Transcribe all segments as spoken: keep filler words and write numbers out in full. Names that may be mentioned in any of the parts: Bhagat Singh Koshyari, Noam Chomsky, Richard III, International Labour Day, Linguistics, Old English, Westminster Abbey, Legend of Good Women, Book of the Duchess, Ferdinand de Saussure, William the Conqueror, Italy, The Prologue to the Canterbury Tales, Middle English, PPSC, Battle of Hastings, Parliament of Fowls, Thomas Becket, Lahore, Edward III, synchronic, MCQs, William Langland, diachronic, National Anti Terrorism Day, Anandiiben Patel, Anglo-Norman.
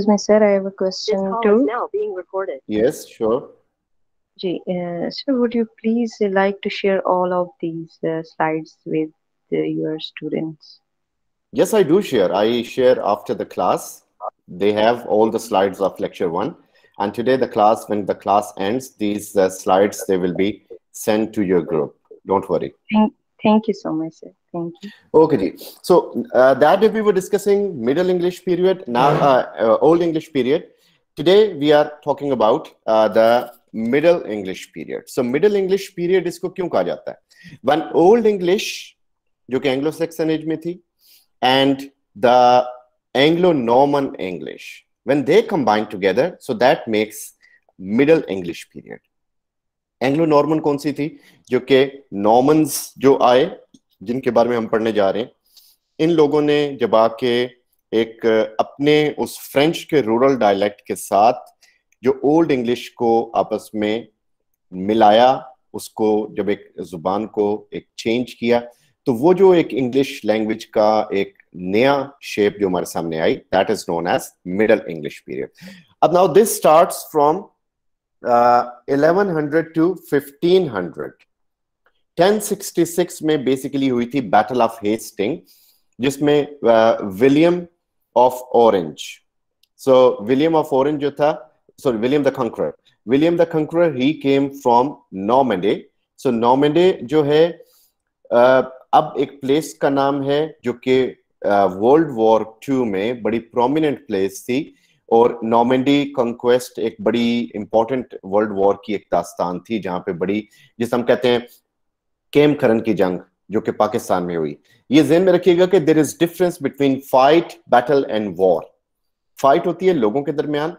Excuse me, sir, I have a question too. This call too. Is now being recorded. Yes, sure. Ji, uh, sir, would you please uh, like to share all of these uh, slides with uh, your students? Yes, I do share. I share after the class. They have all the slides of lecture one. And today the class, when the class ends, these uh, slides, they will be sent to your group. Don't worry. Thank, thank you so much, sir. Thank you. Okay, so uh, that day we were discussing Middle English period, now uh, uh, Old English period. Today we are talking about uh, the Middle English period. So Middle English period isko kyun kaha jata hai? When Old English, jo ki Anglo-Saxon age mein thi, and the Anglo-Norman English, when they combine together, so that makes Middle English period. Anglo-Norman kaun si thi? Jo ki Normans jo aaye, जिनके बारे में हम पढ़ने जा रहे हैं, इन लोगों ने जब आके एक अपने उस फ्रेंच के रूरल डायलेक्ट के साथ जो ओल्ड इंग्लिश को आपस में मिलाया, उसको जब एक जुबान को एक चेंज किया, तो वो जो एक इंग्लिश लैंग्वेज का एक नया शेप जो हमारे सामने आई, that is known as middle English period. अब now this starts from eleven hundred to fifteen hundred. ten sixty-six में बेसिकली हुई थी बैटल ऑफ हेस्टिंग, जिसमें William of Orange, so William of Orange जो था, sorry William the conqueror, William the conqueror he came from Normandy. So Normandy जो है uh, अब एक प्लेस का नाम है जो कि वर्ल्ड वॉर टू में बड़ी प्रोमिनेंट प्लेस थी, और नॉर्मैंडी कंक्वेस्ट एक बड़ी इंपॉर्टेंट वर्ल्ड वॉर की एक दास्तान थी, जहाँ पे बड़ी, जिसे हम कहते हैं केम करन की जंग, जो कि पाकिस्तान में हुई. ये ज़हन में रखिएगा कि there is difference between fight, battle and war. Fight होती है लोगों के दरमियान,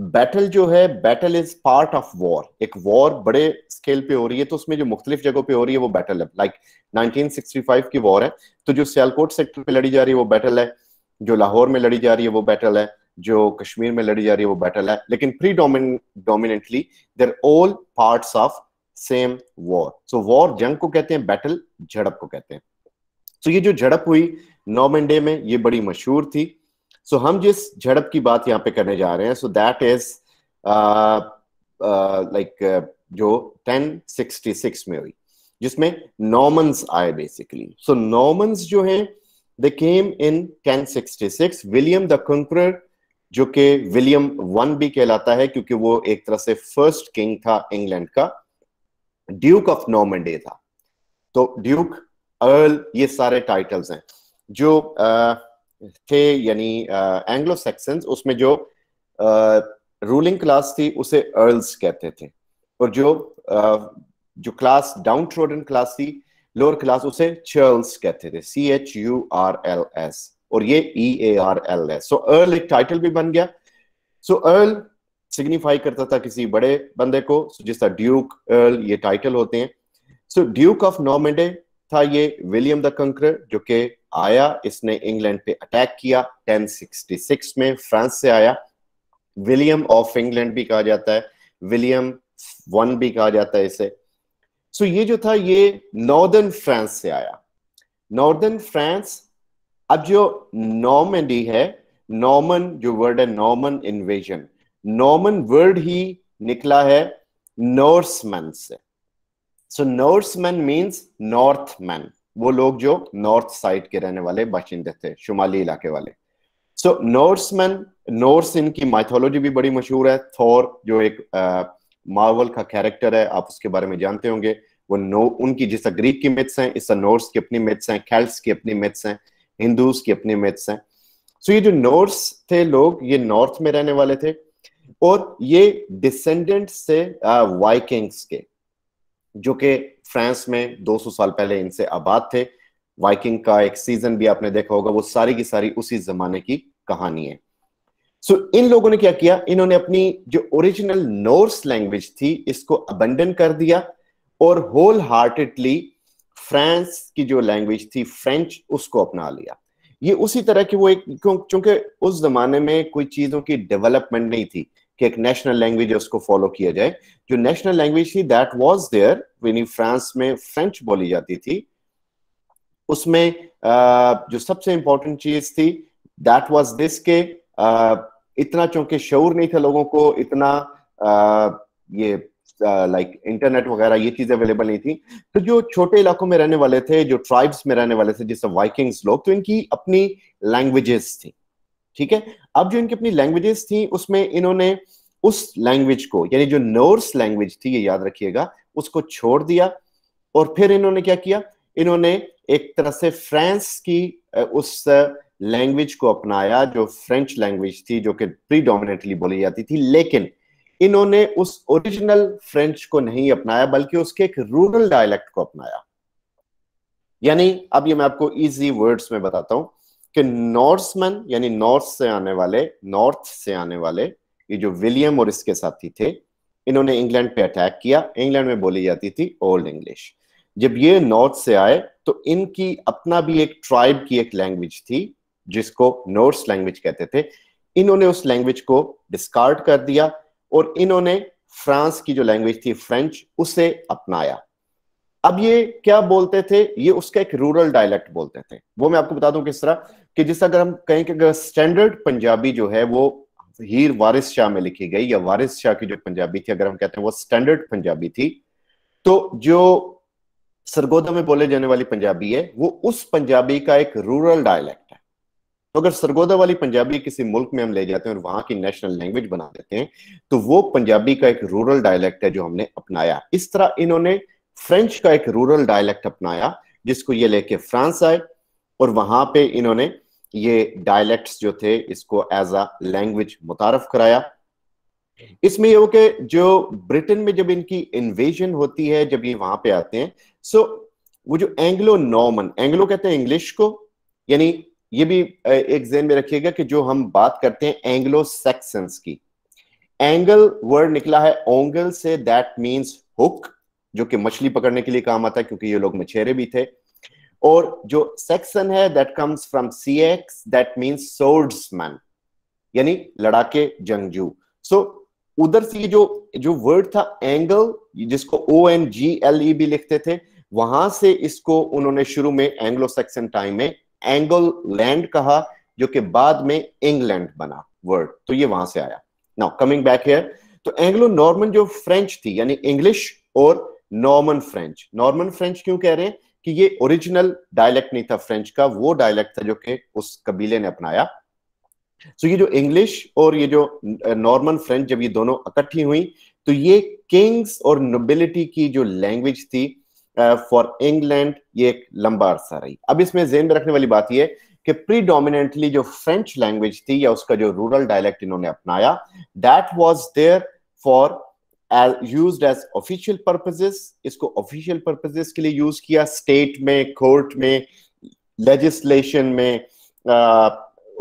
बैटल जो है, battle is part of war. एक वॉर बड़े स्केल पे हो रही है, तो उसमें जो मुख्तलिफ जगहों पे हो रही है वो बैटल है. लाइक nineteen sixty-five की वॉर है, तो जो सियालकोट सेक्टर पे लड़ी जा रही है वो बैटल है, जो लाहौर में लड़ी जा रही है वो बैटल है, जो कश्मीर में लड़ी जा रही है वो बैटल है, लेकिन predominantly they're all parts of same war. So war जंग को कहते हैं, बैटल झड़प को कहते हैं. सो so, ये जो झड़प हुई नॉर्मैंडी में, ये बड़ी मशहूर थी. सो so, हम जिस झड़प की बात यहाँ पे करने जा रहे हैं, सो दैट इज लाइक जो ten sixty-six में हुई, जिसमें नॉर्मन्स आए बेसिकली. सो नॉर्मन्स जो है, they came in ten sixty-six. William the conqueror, जो कि विलियम वन भी कहलाता है, क्योंकि वो एक तरह से फर्स्ट किंग था इंग्लैंड का, ड्यूक ऑफ नॉर्मैंडी था. तो ड्यूक, अर्ल, ये सारे टाइटल्स हैं जो आ, थे, यानी एंग्लो सैक्सन्स, उसमें जो आ, रूलिंग क्लास थी उसे अर्ल्स कहते थे, और जो आ, जो क्लास डाउन ट्रोडन क्लास थी, लोअर क्लास, उसे चर्ल्स कहते थे, C H U R L S, और ये E A R L S. So earl एक टाइटल भी बन गया. सो so, अर्ल सिग्निफाई करता था किसी बड़े बंदे को, जिस तरह ड्यूक, अर्ल, ये टाइटल होते हैं. सो ड्यूक ऑफ नॉर्मैंडी था ये विलियम द कंकरर, जो कि आया, इसने इंग्लैंड पे अटैक किया ten sixty-six में, फ्रांस से आया. विलियम ऑफ इंग्लैंड भी कहा जाता है, विलियम वन भी कहा जाता है इसे. सो so, ये जो था, ये नॉर्दर्न फ्रांस से आया. नॉर्दर्न फ्रांस, अब जो नॉर्मैंडी है, नॉर्मन जो वर्ड है, नॉर्मन इन्वेजन, नॉर्मन वर्ड ही निकला है नॉर्समैन से. सो नॉर्समैन मींस नॉर्थमैन, वो लोग जो नॉर्थ साइड के रहने वाले बाशिंदे थे, शुमाली इलाके वाले. सो so, नॉर्समैन, नॉर्स, इनकी माइथोलॉजी भी बड़ी मशहूर है. थॉर जो एक मार्वल का कैरेक्टर है, आप उसके बारे में जानते होंगे, वो नो उनकी, जैसा ग्रीक की मिथ्स हैं, इस नॉर्स की अपनी मिथ्स हैं, केल्ट्स की अपनी मिथ्स हैं, हिंदूज की अपनी मिथ्स हैं. सो so, ये जो नॉर्स थे लोग, ये नॉर्थ में रहने वाले थे, और ये डिसेंडेंट से वाइकिंग्स के, जो कि फ्रांस में दो सौ साल पहले इनसे आबाद थे. वाइकिंग का एक सीजन भी आपने देखा होगा, वो सारी की सारी उसी जमाने की कहानी है. सो so, इन लोगों ने क्या किया, इन्होंने अपनी जो ओरिजिनल नॉर्स लैंग्वेज थी, इसको अबंडन कर दिया, और होल हार्टेडली फ्रांस की जो लैंग्वेज थी, फ्रेंच, उसको अपना लिया. ये उसी तरह की वो एक, क्योंकि उस जमाने में कोई चीजों की डेवलपमेंट नहीं थी कि एक नेशनल लैंग्वेज है उसको फॉलो किया जाए. जो नेशनल लैंग्वेज थी, दैट वाज देयर, यानी फ्रांस में फ्रेंच बोली जाती थी, उसमें जो सबसे इंपॉर्टेंट चीज थी, दैट वाज दिस के इतना चूंकि शऊर नहीं था लोगों को, इतना आ, ये लाइक इंटरनेट वगैरह ये चीजें अवेलेबल नहीं थी, तो जो छोटे इलाकों में रहने वाले थे, जो ट्राइब्स में रहने वाले थे जैसे वाइकिंग्स लोग, तो इनकी अपनी लैंग्वेजेस थी। ठीक है, अब जो इनकी अपनी लैंग्वेजेस थी उसमें इन्होंने उस लैंग्वेज को, यानी जो नॉर्स लैंग्वेज थी, ये याद रखिएगा, उसको छोड़ दिया और फिर इन्होंने क्या किया, इन्होंने एक तरह से फ्रांस की उस लैंग्वेज को अपनाया जो फ्रेंच लैंग्वेज थी, जो कि प्रीडोमिनेटली बोली जाती थी, लेकिन इन्होंने उस ओरिजिनल फ्रेंच को नहीं अपनाया बल्कि उसके एक रूरल डायलेक्ट को अपनाया। यानी अब ये मैं आपको इजी वर्ड्स में बताता हूं कि नॉर्समैन यानी नॉर्थ से आने वाले, नॉर्थ से आने वाले ये जो विलियम और इसके साथी थे, इन्होंने इंग्लैंड पे अटैक किया, इंग्लैंड में बोली जाती थी ओल्ड इंग्लिश। जब ये नॉर्थ से आए तो इनकी अपना भी एक ट्राइब की एक लैंग्वेज थी जिसको नॉर्स लैंग्वेज कहते थे, इन्होंने उस लैंग्वेज को डिस्कार्ड कर दिया और इन्होंने फ्रांस की जो लैंग्वेज थी फ्रेंच, उसे अपनाया। अब ये क्या बोलते थे, ये उसका एक रूरल डायलेक्ट बोलते थे। वो मैं आपको बता दूं किस तरह, कि जिस अगर हम कहें कि अगर स्टैंडर्ड पंजाबी जो है वो हीर वारिस शाह में लिखी गई, या वारिस शाह की जो पंजाबी थी अगर हम कहते हैं वो स्टैंडर्ड पंजाबी थी, तो जो सरगोदा में बोले जाने वाली पंजाबी है वो उस पंजाबी का एक रूरल डायलेक्ट है। तो अगर सरगोदा वाली पंजाबी किसी मुल्क में हम ले जाते हैं और वहां की नेशनल लैंग्वेज बना देते हैं, तो वो पंजाबी का एक रूरल डायलेक्ट है जो हमने अपनाया। इस तरह इन्होंने फ्रेंच का एक रूरल डायलेक्ट अपनाया जिसको ये लेके फ्रांस आए और वहां पे इन्होंने ये डायलेक्ट्स जो थे इसको एज अ लैंग्वेज मुतारफ कराया। इसमें ये कि जो ब्रिटेन में जब इनकी इन्वेजन होती है, जब ये वहां पे आते हैं, सो वो जो एंग्लो नॉर्मन, एंग्लो कहते हैं इंग्लिश को, यानी ये भी एक ध्यान में रखिएगा कि जो हम बात करते हैं एंग्लो सैक्सन्स की, एंगल वर्ड निकला है ओंगल से, दैट मीन्स हुक, जो कि मछली पकड़ने के लिए काम आता है क्योंकि ये लोग मछेरे भी थे, और जो सेक्सन है that comes from seax, that means swordsman, यानी लड़ाके जंगजू। सो उधर से जो जो वर्ड था एंगल, जिसको O N G L E भी लिखते थे, वहां से इसको उन्होंने शुरू में एंग्लो सेक्सन टाइम में एंगल लैंड कहा, जो कि बाद में इंग्लैंड बना वर्ड, तो ये वहां से आया। नाउ कमिंग बैक हियर, तो एंग्लो नॉर्मन जो फ्रेंच थी यानी इंग्लिश, और नॉर्मन फ्रेंच, नॉर्मन फ्रेंच क्यों कह रहे हैं कि ये ओरिजिनल डायलेक्ट नहीं था फ्रेंच का, वो डायलेक्ट था जो कि उस कबीले ने अपनाया। सो ये जो इंग्लिश और ये जो नॉर्मन फ्रेंच, जब ये दोनों इकट्ठी हुई तो ये किंग्स और नोबिलिटी की जो लैंग्वेज थी फॉर इंग्लैंड, ये एक लंबा अरसा रही। अब इसमें ज़हन में रखने वाली बात यह कि प्रीडोमिनेंटली जो फ्रेंच लैंग्वेज थी या उसका जो रूरल डायलेक्ट इन्होंने अपनाया, that was there for used as official purposes, इसको ऑफिशियल पर्पसेस के लिए यूज किया, स्टेट में, कोर्ट में, लेजिस्लेशन में, आ,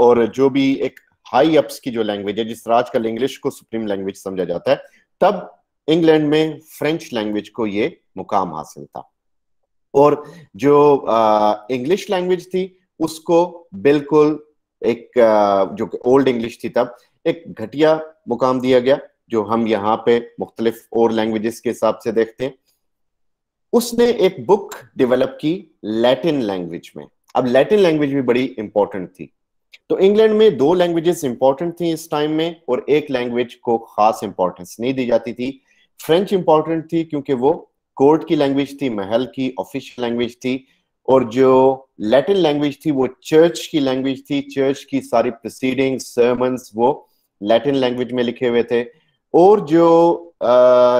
और जो भी एक हाई अप्स की जो लैंग्वेज है, जिस तरह आजकल इंग्लिश को सुप्रीम लैंग्वेज समझा जाता है, तब इंग्लैंड में फ्रेंच लैंग्वेज को ये मुकाम हासिल था। और जो इंग्लिश लैंग्वेज थी उसको बिल्कुल एक आ, जो ओल्ड इंग्लिश थी तब एक घटिया मुकाम दिया गया, जो हम यहाँ पे मुख्तलिफ और लैंग्वेजेस के हिसाब से देखते हैं। उसने एक बुक डेवलप की लैटिन लैंग्वेज में। अब लैटिन लैंग्वेज भी बड़ी इंपॉर्टेंट थी, तो इंग्लैंड में दो लैंग्वेजेस इंपॉर्टेंट थी इस टाइम में, और एक लैंग्वेज को खास इंपॉर्टेंस नहीं दी जाती थी। फ्रेंच इंपॉर्टेंट थी क्योंकि वो कोर्ट की लैंग्वेज थी, महल की ऑफिशियल लैंग्वेज थी, और जो लैटिन लैंग्वेज थी वो चर्च की लैंग्वेज थी, चर्च की सारी प्रोसीडिंग्स, सर्मन्स वो लैटिन लैंग्वेज में लिखे हुए थे। और जो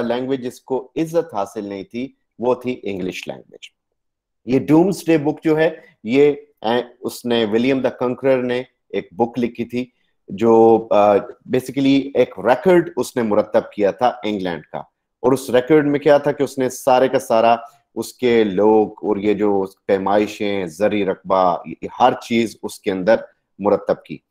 लैंग्वेज इसको इज्जत हासिल नहीं थी वो थी इंग्लिश लैंग्वेज। ये डूम्सडे बुक जो है ये उसने विलियम द कंकरर ने एक बुक लिखी थी जो बेसिकली एक रिकॉर्ड उसने मुरत्तब किया था इंग्लैंड का, और उस रिकॉर्ड में क्या था कि उसने सारे का सारा उसके लोग और ये जो पैमाइशें, जरी रकबा, हर चीज उसके अंदर मुरत्तब की।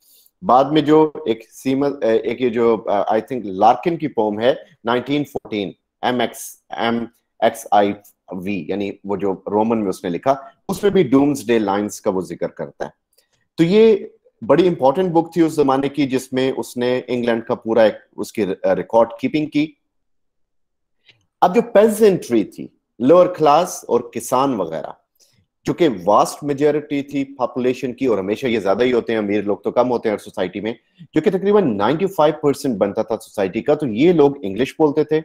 बाद में जो एक सीमा एक ये जो आई थिंक लार्किन की पोम है nineteen fourteen, M X M X I V, यानी वो जो रोमन में उसने लिखा, उसमें भी डूम्सडे लाइंस का वो जिक्र करता है। तो ये बड़ी इंपॉर्टेंट बुक थी उस जमाने की, जिसमें उसने इंग्लैंड का पूरा एक उसकी रिकॉर्ड कीपिंग की। अब जो पेजेंट्री थी, लोअर क्लास और किसान वगैरह, चूंकि वास्ट मेजॉरिटी थी पॉपुलेशन की, और हमेशा ये ज्यादा ही होते हैं, अमीर लोग तो कम होते हैं सोसाइटी में, जो कि तकरीबन पचानवे परसेंट बनता था सोसाइटी का, तो ये लोग इंग्लिश बोलते थे।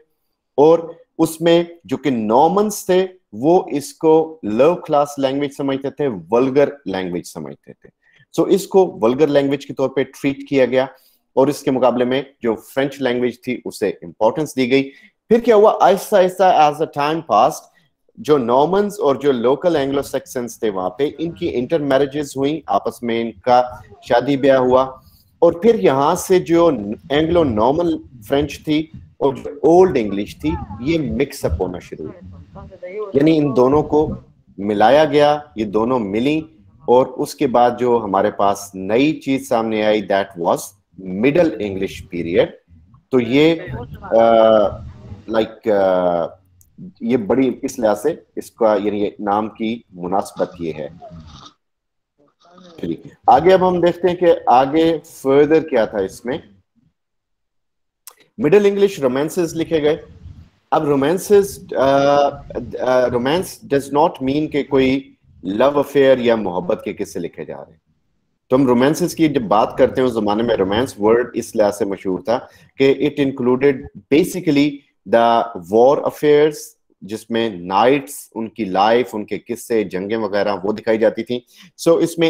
और उसमें जो कि नॉर्मन्स थे वो इसको लो क्लास लैंग्वेज समझते थे, वल्गर लैंग्वेज समझते थे, सो so, इसको वल्गर लैंग्वेज के तौर पे ट्रीट किया गया और इसके मुकाबले में जो फ्रेंच लैंग्वेज थी उसे इंपॉर्टेंस दी गई। फिर क्या हुआ, आहिस्ता आहिस्ता एज अ टाइम पास्ट जो नॉर्मन्स और जो लोकल एंग्लो सेक्शंस थे वहां पे इनकी इंटर मैरिजेस हुई, आपस में इनका शादी ब्याह हुआ, और फिर यहाँ से जो एंग्लो नॉर्मन फ्रेंच थी और जो ओल्ड इंग्लिश थी ये मिक्सअप होना शुरू हुआ, यानी इन दोनों को मिलाया गया, ये दोनों मिली, और उसके बाद जो हमारे पास नई चीज सामने आई that was middle English period. तो ये लाइक ये बड़ी इस लिहाज से इसका यानी नाम की मुनासबत ये है। चलिए आगे अब हम देखते हैं कि आगे फर्दर क्या था इसमें। मिडिल इंग्लिश रोमांसेस लिखे गए। अब romances, romance does not mean कि कोई लव अफेयर या मोहब्बत के किस्से लिखे जा रहे हैं। तो हम रोमांसेस की जब बात करते हैं उस जमाने में रोमांस वर्ड इस लिहाज से मशहूर था कि it included basically the war affairs, जिसमें नाइट्स, उनकी लाइफ, उनके किस्से, जंगें वगैरह वो दिखाई जाती थी। सो so, इसमें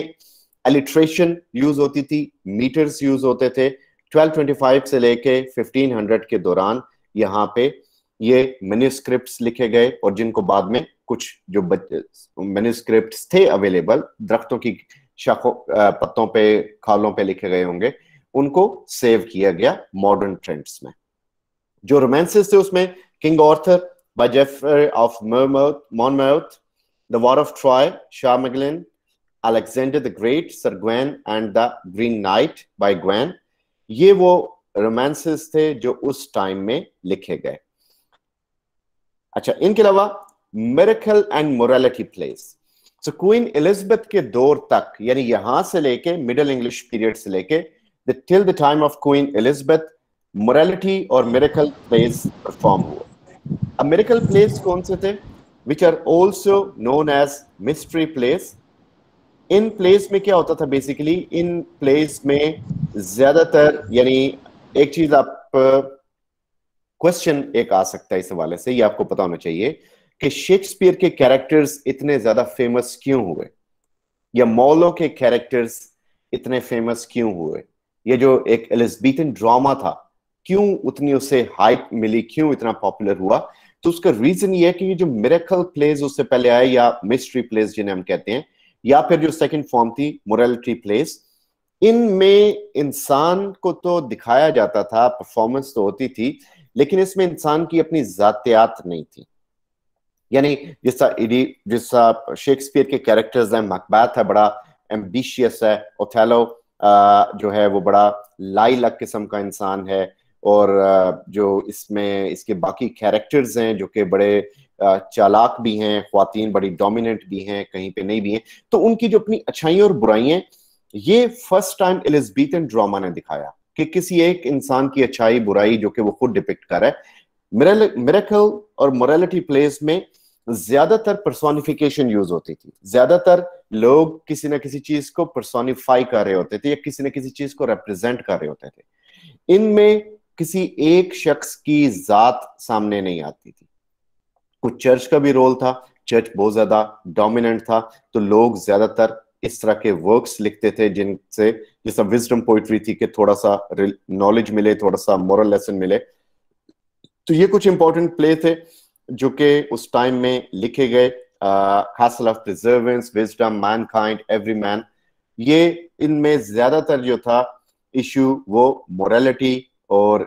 एलिट्रेशन यूज होती थी, मीटर्स यूज होते थे। बारह सौ पच्चीस से लेके पंद्रह सौ के दौरान यहाँ पे ये मैन्युस्क्रिप्ट्स लिखे गए, और जिनको बाद में कुछ जो मैन्युस्क्रिप्ट्स थे अवेलेबल दरख्तों की शाखों, पत्तों पे, खालों पे लिखे गए होंगे, उनको सेव किया गया मॉडर्न ट्रेंड्स में। जो रोमांसेस थे उसमें king Arthur by Geoffrey of Monmouth, the war of Troy, Charlemagne, Alexander the great, sir Gawain and the green knight by Gawain, ये वो रोमांसेस थे जो उस टाइम में लिखे गए। अच्छा, इनके अलावा miracle and morality plays, so queen Elizabeth के दौर तक, यानी यहां से लेके मिडिल इंग्लिश पीरियड से लेके the till the time of queen Elizabeth morality और मिरेकल प्लेस परफॉर्म हुआ। अब मिरेकल प्लेस कौन से थे, which are also known as mystery plays. इन प्लेस में क्या होता था बेसिकली, इन प्लेस में ज्यादातर यानी एक चीज आप क्वेश्चन एक आ सकता है इस हवाले से, ये आपको पता होना चाहिए कि शेक्सपियर के कैरेक्टर्स इतने ज्यादा फेमस क्यों हुए, या मॉलो के कैरेक्टर्स इतने फेमस क्यों हुए, ये जो एक एलिजाबेथन ड्रामा था क्यों उतनी उसे हाइप मिली, क्यों इतना पॉपुलर हुआ। तो उसका रीजन ये है कि ये जो मिरेकल प्लेस उससे पहले आए, या मिस्ट्री प्लेस जिन्हें हम कहते हैं, या फिर जो सेकंड फॉर्म थी मोरालिटी प्लेस, इनमें इंसान को तो दिखाया जाता था, परफॉर्मेंस तो होती थी, लेकिन इसमें इंसान की अपनी जातियात नहीं थी। यानी जैसा जैसा शेक्सपियर के कैरेक्टर्स हैं, मैकबेथ है बड़ा एम्बिशियस है, ओथेलो जो है वो बड़ा लाइलक किस्म का इंसान है, और जो इसमें इसके बाकी कैरेक्टर्स हैं जो कि बड़े चालाक भी हैं, ख्वातीन बड़ी डोमिनेंट भी हैं, कहीं पे नहीं भी हैं, तो उनकी जो अपनी अच्छाइयां और बुराइयां, ये फर्स्ट टाइम एलिजाबेथन ड्रामा ने दिखाया कि किसी एक इंसान की अच्छाई बुराई जो कि वो खुद डिपिक्ट कर रहा है। मिरेकल और मोरालिटी प्लेस में ज्यादातर पर्सोनिफिकेशन यूज होती थी, ज्यादातर लोग किसी ना किसी चीज को पर्सोनिफाई कर रहे होते थे या किसी ना किसी चीज को रिप्रेजेंट कर रहे होते थे। इनमें किसी एक शख्स की जात सामने नहीं आती थी। कुछ चर्च का भी रोल था, चर्च बहुत ज्यादा डोमिनेंट था, तो लोग ज्यादातर इस तरह के वर्क्स लिखते थे जिनसे जैसा विजडम पोइट्री थी कि थोड़ा सा नॉलेज मिले, थोड़ा सा मॉरल लेसन मिले। तो ये कुछ इंपॉर्टेंट प्ले थे जो कि उस टाइम में लिखे गए, castle of perseverance, wisdom, mankind, everyman, ये इनमें ज्यादातर जो था इशू वो मोरालिटी और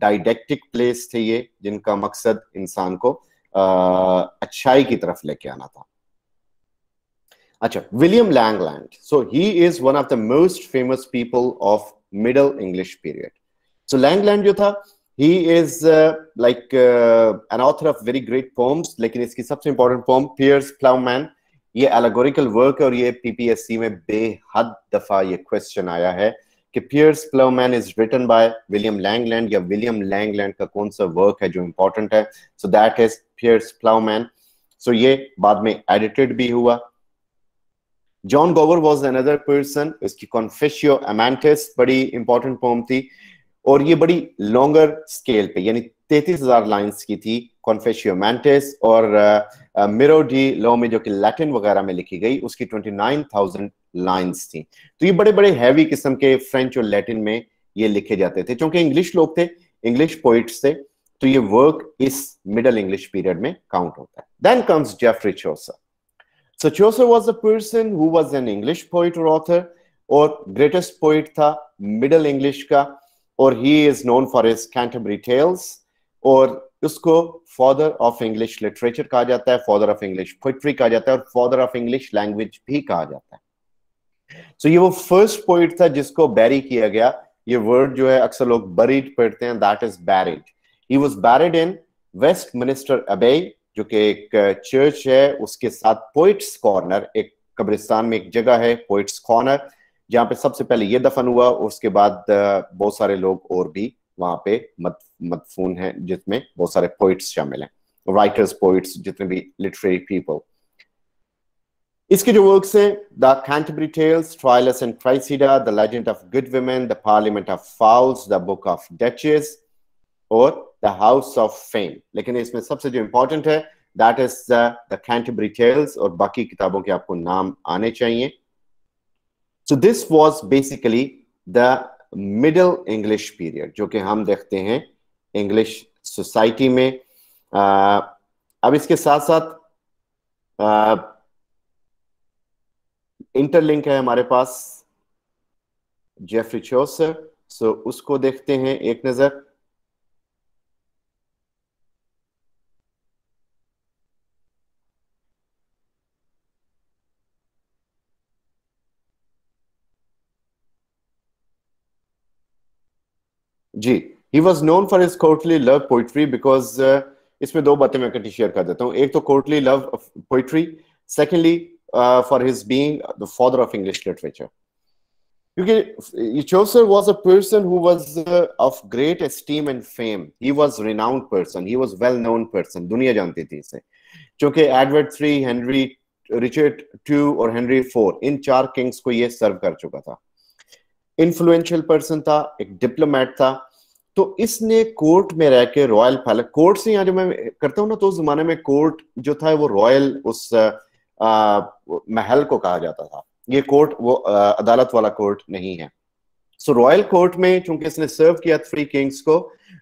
डाइडेक्टिक प्लेस थे ये, जिनका मकसद इंसान को अच्छाई की तरफ लेके आना था। अच्छा, William Langland, so he is one of the most famous people of middle English period. So Langland जो था, he is like an author of very great poems, लेकिन इसकी सबसे इंपॉर्टेंट पोम पियर्स प्लाउमैन, ये एलेगोरिकल वर्क है और ये PPSC में बेहद दफा ये क्वेश्चन आया है कि Piers Plowman is written by William Langland, या विलियम लैंगलैंड का कौन सा वर्क है जो इंपॉर्टेंट है। So that is Piers Plowman. So so ये बाद में एडिटेड भी हुआ. जॉन गोवर वॉज अनदर पर्सन, उसकी कॉन्फेसियो अमांटिस बड़ी इंपॉर्टेंट पोम थी और ये बड़ी लॉन्गर स्केल पे यानी तैंतीस हज़ार लाइंस की थी कॉन्फेसियो अमांटिस, और मिरो डी लॉ में जो कि लैटिन वगैरह में लिखी गई उसकी उनतीस हज़ार लाइंस थी. तो ये बड़े बड़े हैवी किस्म के फ्रेंच और लैटिन में ये लिखे जाते थे. चूंकि इंग्लिश लोग थे, इंग्लिश पोइट्स थे, तो ये वर्क इस मिडल इंग्लिश पीरियड में काउंट होता है. Then comes Geoffrey Chaucer. So Chaucer was a person who was an English poet or author, और greatest poet था Middle English का, और he is known for his Canterbury Tales, और उसको father of English literature कहा जाता है, father of English poetry कहा जाता है और father of English language भी कहा जाता है. So ये वो first poet था जिसको bury किया गया. ये word जो है अक्सर लोग buried पढ़ते हैं, that is buried. He was buried in Westminster Abbey, जो कि एक चर्च है, उसके साथ पोइट्स कॉर्नर, एक कब्रिस्तान में एक जगह है पोइट्स कॉर्नर, जहाँ पे सबसे पहले ये दफन हुआ और उसके बाद बहुत सारे लोग और भी वहाँ पे मद, मदफून हैं, जिसमें बहुत सारे पोइट्स शामिल हैं, राइटर्स, पोइट्स, जितने भी लिटरेरी पीपल. इसके जो वर्क्स हैं the Canterbury tales, Troilus and Criseyde, the legend of good women, the parliament of fowls, the book of duchess और The House of Fame. लेकिन इसमें सबसे जो इम्पोर्टेंट है that is the, the Canterbury Tales, और बाकी किताबों के आपको नाम आने चाहिए. So this was basically the Middle English period, जो कि हम देखते हैं English society में. आ, अब इसके साथ साथ इंटरलिंक है हमारे पास जेफरी चौसर, सो उसको देखते हैं एक नजर. जी, he was known for his courtly love poetry because uh, इसमें दो बातें मैं इकट्ठी शेयर कर देता हूँ. एक तो courtly love poetry, secondly uh, for his being the father of English literature. क्योंकि Chaucer was a person who was uh, of great esteem and fame. He was renowned person, he was well known person, दुनिया जानती थी इसे. क्योंकि Edward three, Henry, Richard two और Henry four, इन चार kings को ये सर्व कर चुका था. इन्फ्लुएंशियल पर्सन था, एक डिप्लोमेट था, तो इसने कोर्ट में रह के रॉयल पैलेस, कोर्ट से यहाँ जो मैं करता हूँ ना, तो उस जमाने में कोर्ट जो था वो रॉयल उस आ, महल को कहा जाता था. ये कोर्ट वो आ, अदालत वाला कोर्ट नहीं है. सो रॉयल कोर्ट में चूंकि इसने सर्व किया थ्री किंग्स को,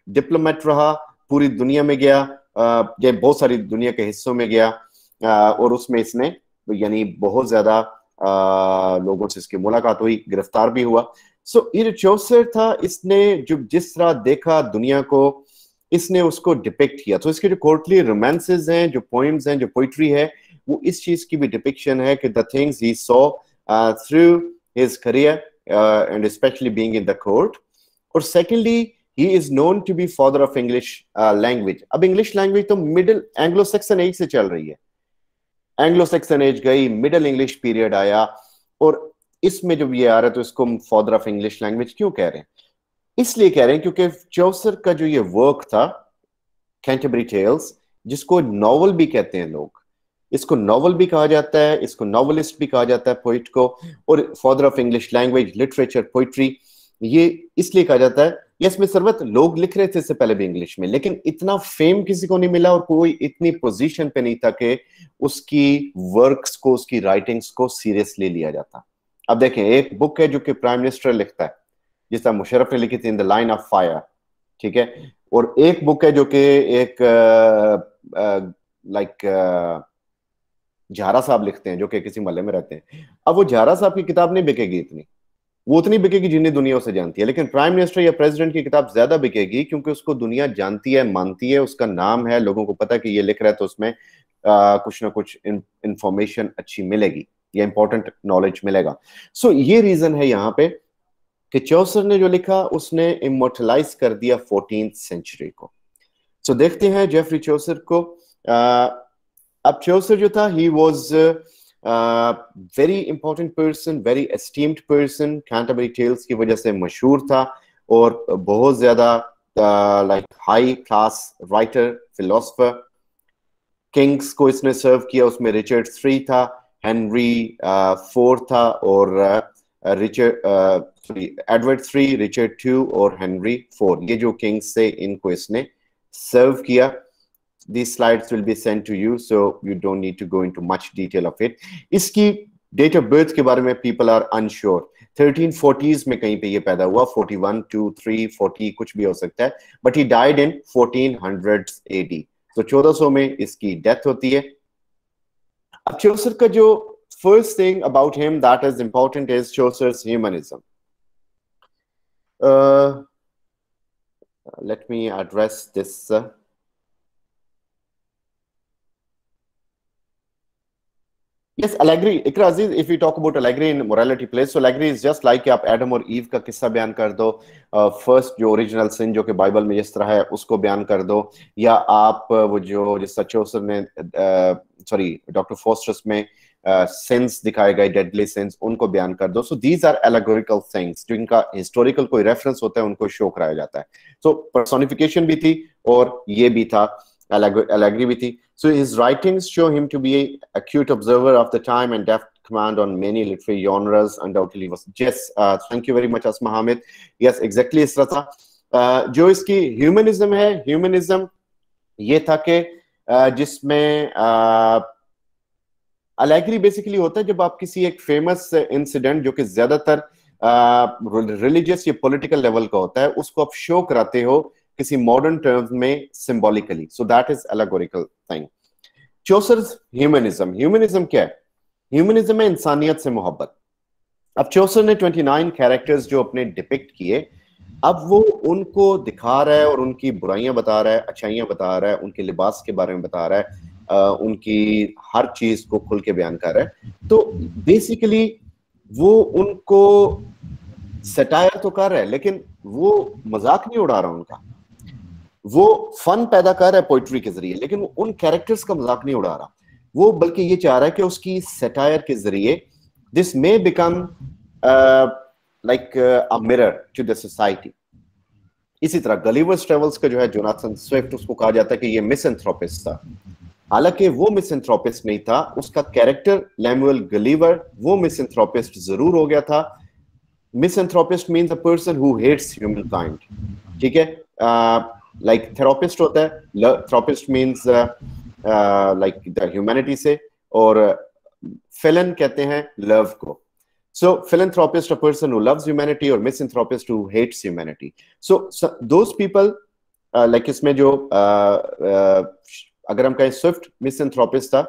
डिप्लोमेट रहा, पूरी दुनिया में गया, ये बहुत सारी दुनिया के हिस्सों में गया, आ, और उसमें इसने यानी बहुत ज्यादा आ, लोगों से इसकी मुलाकात हुई, गिरफ्तार भी हुआ. सो so, ये चौसर था, इसने जो जिस तरह देखा दुनिया को, इसने उसको डिपिक्ट किया. तो इसके जो कोर्टली रोमांसेस हैं, जो पोइम्स हैं, जो पोइट्री है, वो इस चीज की भी डिपिक्शन है कि the things he saw through his career and specially being in the court. और secondly he is known to be father of English language. अब इंग्लिश लैंग्वेज तो मिडिल एंग्लो सेक्सन एज से चल रही है, एंग्लो सेक्सन एज गई, middle English period आया, और इसमें जब ये आ रहा है तो इसको हम फादर ऑफ इंग्लिश लैंग्वेज क्यों कह रहे हैं? इसलिए कह रहे हैं क्योंकि चौसर का जो ये वर्क था कैंटरबरी टेल्स, जिसको नॉवल भी कहते हैं लोग, इसको नॉवल भी कहा जाता है, इसको नॉवलिस्ट भी कहा जाता है पोइट को, और father of English language, literature, poetry, ये इसलिए कहा जाता है. इसमें सर्वत लोग लिख रहे थे इससे पहले भी इंग्लिश में, लेकिन इतना फेम किसी को नहीं मिला और कोई इतनी पोजीशन पे नहीं था कि उसकी वर्क्स को, उसकी राइटिंग्स को सीरियसली लिया जाता. अब देखें, एक बुक है जो कि प्राइम मिनिस्टर लिखता है, जिस तरह मुशर्रफ ने लिखी थी in the line of fire, ठीक है, और एक बुक है जो कि एक लाइक झारा साहब लिखते हैं जो कि किसी महल में रहते हैं. अब वो झारा साहब की किताब नहीं बिकेगी इतनी, वो उतनी बिकेगी जिन्हें दुनिया उसे जानती है, लेकिन प्राइम मिनिस्टर या प्रेसिडेंट की किताब ज्यादा बिकेगी क्योंकि उसको दुनिया जानती है, मानती है, उसका नाम है, लोगों को पता है कि ये लिख रहा है, तो उसमें आ, कुछ ना कुछ इंफॉर्मेशन अच्छी मिलेगी या इंपॉर्टेंट नॉलेज मिलेगा. सो so, ये रीजन है यहाँ पे कि चौसर ने जो लिखा उसने इमोर्टलाइज कर दिया फोर्टीन सेंचुरी को. सो so, देखते हैं जेफरी चौसर को. आ, अब चौसर जो था he was very important person, very esteemed person, Canterbury tales की वजह से मशहूर था और बहुत ज्यादा like high class writer, philosopher. Kings को इसने सर्व किया, उसमें रिचर्ड थ्री था, हेनरी फोर था और Richard sorry Edward three, Richard two और हेनरी फोर, ये जो किंग्स थे इनको इसने सर्व किया. These slides will be sent to you, so you don't need to go into much detail of it. इसकी date of birth के बारे में people are unsure. thirteen forties में कहीं पे ये पैदा हुआ, forty-one, two, three, forty कुछ भी हो सकता है. But he died in fourteen hundred A D. तो चौदह सौ में इसकी death होती है. अब चौसर का जो first thing about him that is important is Chaucer's humanism. Uh, let me address this. Uh, Yes, Allegory. Ikra Aziz, if we talk about Allegory in morality plays, so Allegory is just like आप Adam और Eve का किस्सा बयान कर दो, first uh, जो original sin जो कि बाइबल में जिस तरह है उसको बयान कर दो, या आप वो जो जिस चौसर ने सॉरी डॉक्टर फोस्टर्स में सेंस uh, दिखाए गए डेडली सेंस उनको बयान कर दो. So these are allegorical things, जो इनका हिस्टोरिकल कोई रेफरेंस होता है उनको शो कराया जाता है. सो so, पर्सोनिफिकेशन भी थी और ये भी था, Allegory भी थी. So his writings show him to be an acute observer of the time and deft command on many literary genres. Undoubtedly was yes. Uh, thank you very much, Asma Hamid. Yes, exactly इस तरह था. Uh, जो इसकी humanism है, humanism ये था कि uh, जिसमें uh, Allegory basically होता है जब आप किसी एक famous incident जो कि ज्यादातर uh, religious या political level का होता है उसको आप show कराते हो किसी मॉडर्न टर्म्स में symbolically. So that is allegorical thing. Chaucer's humanism, humanism क्या है? ह्यूमनिज्म है इंसानियत से मोहब्बत. अब चौसर ने उनतीस कैरेक्टर्स जो अपने डिपिक्ट किए, अब वो उनको दिखा रहा है और उनकी बुराइयां बता रहा है, अच्छाइयां बता रहा है, उनके लिबास के बारे में बता रहा है, आ, उनकी हर चीज को खुल के बयान कर रहा है. तो बेसिकली वो उनको सटायर तो कर रहा है लेकिन वो मजाक नहीं उड़ा रहा उनका, वो फन पैदा कर रहा है पोइट्री के जरिए लेकिन वो उन कैरेक्टर्स का मजाक नहीं उड़ा रहा, वो बल्कि ये चाह रहा है कि उसकी सटायर के जरिए this may become like a mirror to the society. इसी तरह गलिवर्स ट्रेवल्स का जो है जोनाथन स्विफ्ट, उसको कहा जाता है कि ये मिसएंथ्रोपिस्ट था, हालांकि वो मिसएंथ्रोपिस्ट नहीं था, उसका कैरेक्टर लैमुएल गलिवर वो मिसएंथ्रोपिस्ट जरूर हो गया था. Misanthropist means a person who hates humankind, ठीक है, लाइक थेरोपिस्ट होता है, therapist means like the humanity से, और फिलन कहते हैं लव को. So philanthropist a person who loves humanity और misanthropist who hates humanity. So those people like इसमें जो uh, uh, अगर हम कहें स्विफ्ट मिसएंथ्रोपिस्ट था,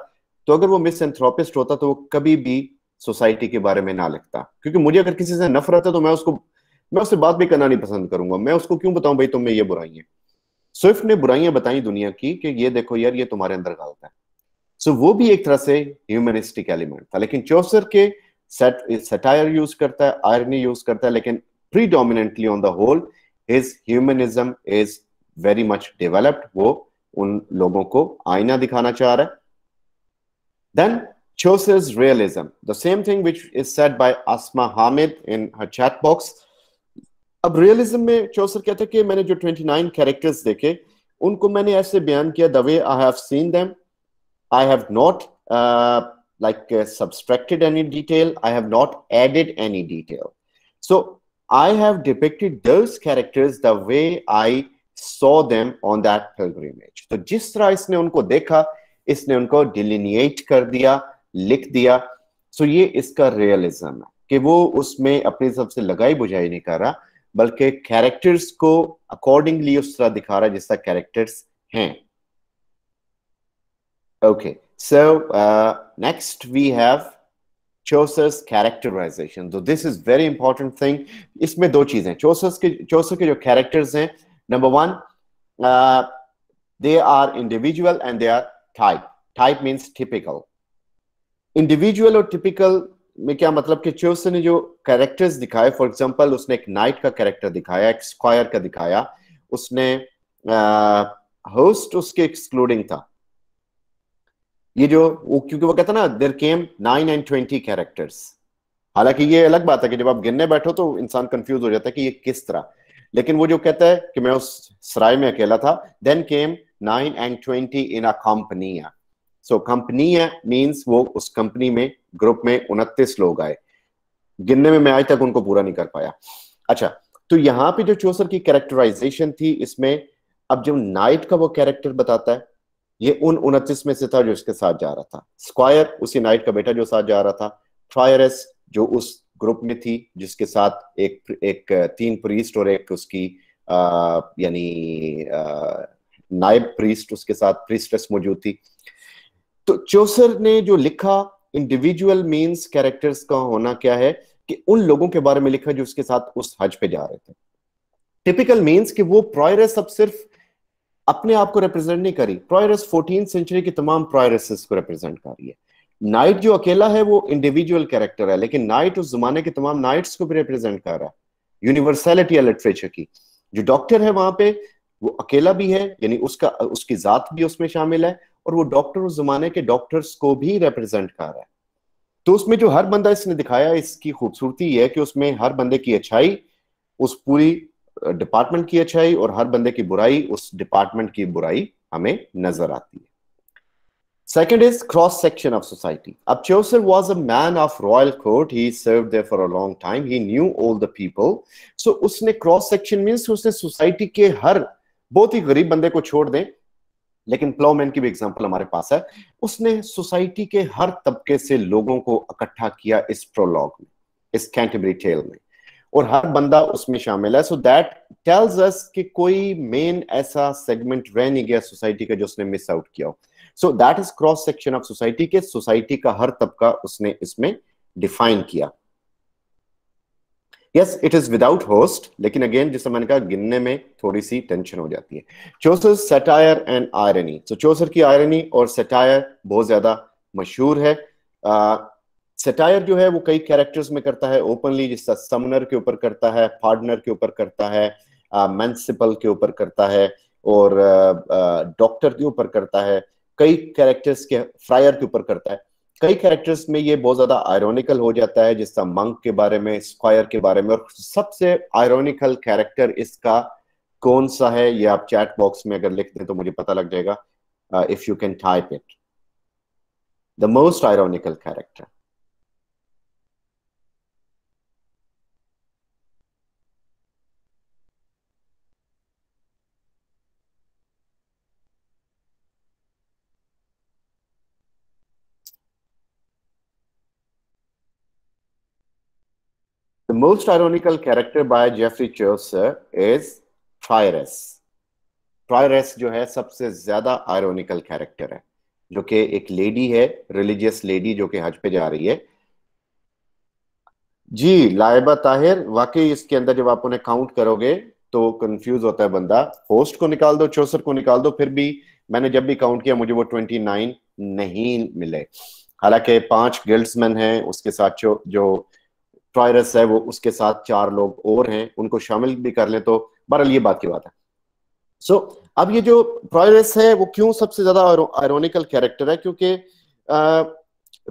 तो अगर वो मिसएंथ्रोपिस्ट होता तो वो कभी भी सोसाइटी के बारे में ना लिखता, क्योंकि मुझे अगर किसी से नफरत है तो मैं उसको मैं उससे बात भी करना नहीं पसंद करूंगा, मैं उसको क्यों बताऊं भाई तुम्हें ये बुराई है. स्विफ्ट ने बुराइयां बताई दुनिया की कि ये देखो यार ये तुम्हारे अंदर गलत है. सो so, वो भी एक तरह से ह्यूमनिस्टिक एलिमेंट था. लेकिन चौसर के सेट सटायर यूज करता है, आयरनी यूज करता है, लेकिन predominantly on the whole his humanism is very much developed. वो उन लोगों को आईना दिखाना चाह रहा है. Then Chaucer's realism, the same thing which is said by Asma Hamid in her chat box. अब realism में Chaucer कहता है कि मैंने जो उनतीस characters देखे उनको मैंने ऐसे बयान किया, the way I have seen them, I have not uh, like uh, subtracted any detail, I have not added any detail. So I have depicted those characters the way I saw them on that pilgrimage. तो जिस तरह इसने उनको देखा इसने उनको delineate कर दिया, लिख दिया. सो so, ये इसका रियलिज्म है कि वो उसमें अपने सबसे लगाई बुझाई नहीं कर रहा बल्कि कैरेक्टर्स को अकॉर्डिंगली उस तरह दिखा रहा है जिस तरह कैरेक्टर्स हैं. Okay, so next we have Chaucer's characterization. तो this is very important thing. इसमें दो चीजें चौसर्स के चौसर के जो कैरेक्टर्स हैं, number one they are individual and they are type. Type means typical. Individual और टिपिकल में क्या मतलब कि चौसर ने जो कैरेक्टर्स दिखाए, फॉर एग्जांपल उसने एक नाइट का कैरेक्टर दिखाया, एक स्क्वायर का दिखाया, उसने होस्ट उसके एक्सक्लूडिंग था. ये जो वो क्योंकि वो कहता ना there came nine and twenty characters, हालांकि ये अलग बात है कि जब आप गिनने बैठो तो इंसान कंफ्यूज हो जाता है कि ये किस तरह, लेकिन वो जो कहता है कि मैं उस सराय में अकेला था, then came nine and twenty in a company, so company है मीन्स वो उस कंपनी में ग्रुप में उनतीस लोग आए, गिनने में मैं आज तक उनको पूरा नहीं कर पाया। अच्छा, तो यहाँ पे जो चौसर की कैरेक्टराइजेशन थी इसमें, अब जो नाइट का वो कैरेक्टर बताता है ये उन उनतीस में से था जो इसके साथ जा रहा था, स्क्वायर उसी नाइट का बेटा जो साथ जा रहा था, ट्रायरस जो उस ग्रुप में थी जिसके साथ एक एक तीन प्रीस्ट और एक उसकी यानी नायब प्रीस्ट, उसके साथ प्रीस्ट्रेस मौजूद थी। तो चौसर ने जो लिखा इंडिविजुअल मींस कैरेक्टर्स का होना क्या है कि उन लोगों के बारे में लिखा जो उसके साथ उस हज पे जा रहे थे। टिपिकल मींस कि वो प्रोयरस अब सिर्फ अपने आप को रिप्रेजेंट नहीं करी, प्रोयरस फोर्टीन सेंचुरी की तमाम प्रोयरसेस को रिप्रेजेंट कर रही है। नाइट जो अकेला है वो इंडिविजुअल कैरेक्टर है, लेकिन नाइट उस जमाने के तमाम नाइट्स को भी रिप्रेजेंट कर रहा है, यूनिवर्सैलिटी है लिटरेचर की। जो डॉक्टर है वहां पे वो अकेला भी है, यानी उसका उसकी जात भी उसमें शामिल है, और वो डॉक्टर उस जमाने के डॉक्टर्स को भी रिप्रेजेंट कर रहा है। तो उसमें जो हर बंदा इसने दिखाया, इसकी खूबसूरती है कि उसमें हर बंदे की अच्छाई, उस पूरी डिपार्टमेंट की अच्छाई, और हर बंदे की बुराई, उस डिपार्टमेंट की बुराई हमें नजर आती है। Second is cross section of society. Ab Chaucer was a man of royal court. He served there for a long time. He knew all the people. So उसने cross section means उसने society के हर बहुत ही गरीब बंदे को छोड़ दें, लेकिन प्लाउमैन की भी एग्जाम्पल हमारे पास है, उसने सोसाइटी के हर तबके से लोगों को इकट्ठा किया इस प्रोलॉग में, इस कैंटरबरी टेल में, और हर बंदा उसमें शामिल है। सो दैट टेल्स अस कि कोई मेन ऐसा सेगमेंट रह नहीं गया सोसाइटी का जो उसने मिस आउट किया हो। So that is cross section of society, के सोसाइटी का हर तबका उसने इसमें डिफाइन किया। Yes, it is without host, लेकिन अगेन जैसे मैंने कहा गिनने में थोड़ी सी टेंशन हो जाती है। चौसर सटायर एंड आयरनी, तो चौसर की आयरनी और सटायर बहुत ज्यादा मशहूर है। सटायर uh, जो है वो कई कैरेक्टर्स में करता है ओपनली, जिसका समनर के ऊपर करता है, पार्टनर के ऊपर करता है, म्युनिसिपल uh, के ऊपर करता है, और डॉक्टर uh, uh, के ऊपर करता है, कई कैरेक्टर्स के फ्रायर के ऊपर करता है। कई कैरेक्टर्स में ये बहुत ज्यादा आयरोनिकल हो जाता है, जिसका मंक के बारे में, स्क्वायर के बारे में, और सबसे आयरोनिकल कैरेक्टर इसका कौन सा है ये आप चैट बॉक्स में अगर लिख दें तो मुझे पता लग जाएगा, if you can type it, the most ironical character. The most ironical character by Geoffrey Chaucer is Troilus. Troilus जो है सबसे ज्यादा ironical character है, जो कि एक lady है, religious lady जो कि हज पे जा रही है। जी लाइबा ताहिर, वाकई इसके अंदर जब आप उन्हें काउंट करोगे तो कंफ्यूज होता है बंदा, होस्ट को निकाल दो, चौसर को निकाल दो, फिर भी मैंने जब भी काउंट किया मुझे वो ट्वेंटी नाइन नहीं मिले। हालांकि पांच गिल्ड्समैन हैं उसके साथ, जो ट्रायरस है वो उसके साथ चार लोग और हैं, उनको शामिल भी कर ले तो बहरहाल ये बात की बात है। सो so, अब ये जो ट्रायरस है वो क्यों सबसे ज्यादा आयरोनिकल कैरेक्टर है, क्योंकि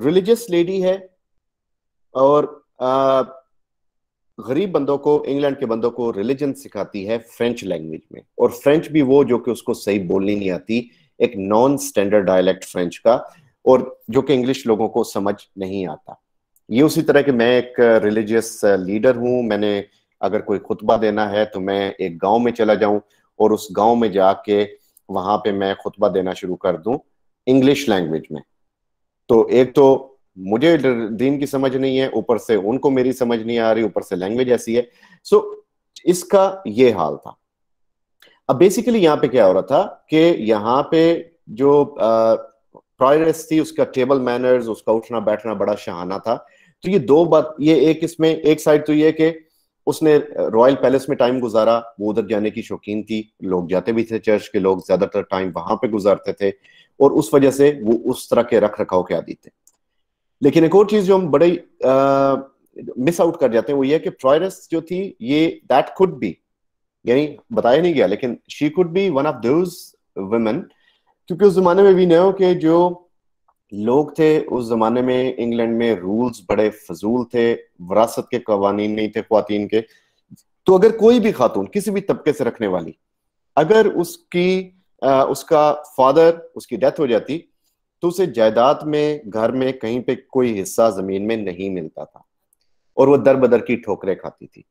रिलीजियस लेडी है और uh, गरीब बंदों को, इंग्लैंड के बंदों को रिलीजन सिखाती है फ्रेंच लैंग्वेज में, और फ्रेंच भी वो जो कि उसको सही बोलनी नहीं आती, एक नॉन स्टैंडर्ड डायलेक्ट फ्रेंच का, और जो कि इंग्लिश लोगों को समझ नहीं आता। ये उसी तरह के मैं एक रिलीजियस लीडर हूँ, मैंने अगर कोई खुतबा देना है तो मैं एक गांव में चला जाऊं और उस गांव में जाके वहां पे मैं खुतबा देना शुरू कर दूं इंग्लिश लैंग्वेज में, तो एक तो मुझे दीन की समझ नहीं है, ऊपर से उनको मेरी समझ नहीं आ रही, ऊपर से लैंग्वेज ऐसी है। सो so, इसका ये हाल था। अब बेसिकली यहाँ पे क्या हो रहा था कि यहाँ पे जो आ, ट्रायरस थी, उसका टेबल मैनर्स, उसका उठना बैठना बड़ा शहाना था। तो ये दो बात, ये एक इसमें एक साइड तो ये कि उसने रॉयल पैलेस में टाइम गुजारा, वो उधर जाने की शौकीन थी, लोग जाते भी थे, चर्च के लोग ज्यादातर टाइम वहां पे गुजारते थे, और उस वजह से वो उस तरह के रख रखाव के आदी थे। लेकिन एक और चीज जो हम बड़े मिस आउट कर जाते हैं वो ये कि ट्रायरस जो थी ये दैट कुड बी, यानी बताया नहीं गया, लेकिन she could be one of those women, क्योंकि उस जमाने में भी नहीं हो कि जो लोग थे उस जमाने में इंग्लैंड में रूल्स बड़े फजूल थे, विरासत के कवानीन नहीं थे ख्वातीन के। तो अगर कोई भी खातून किसी भी तबके से रखने वाली, अगर उसकी आ, उसका फादर, उसकी डेथ हो जाती तो उसे जायदाद में, घर में कहीं पे कोई हिस्सा जमीन में नहीं मिलता था और वो दर बदर की ठोकरें खाती थी।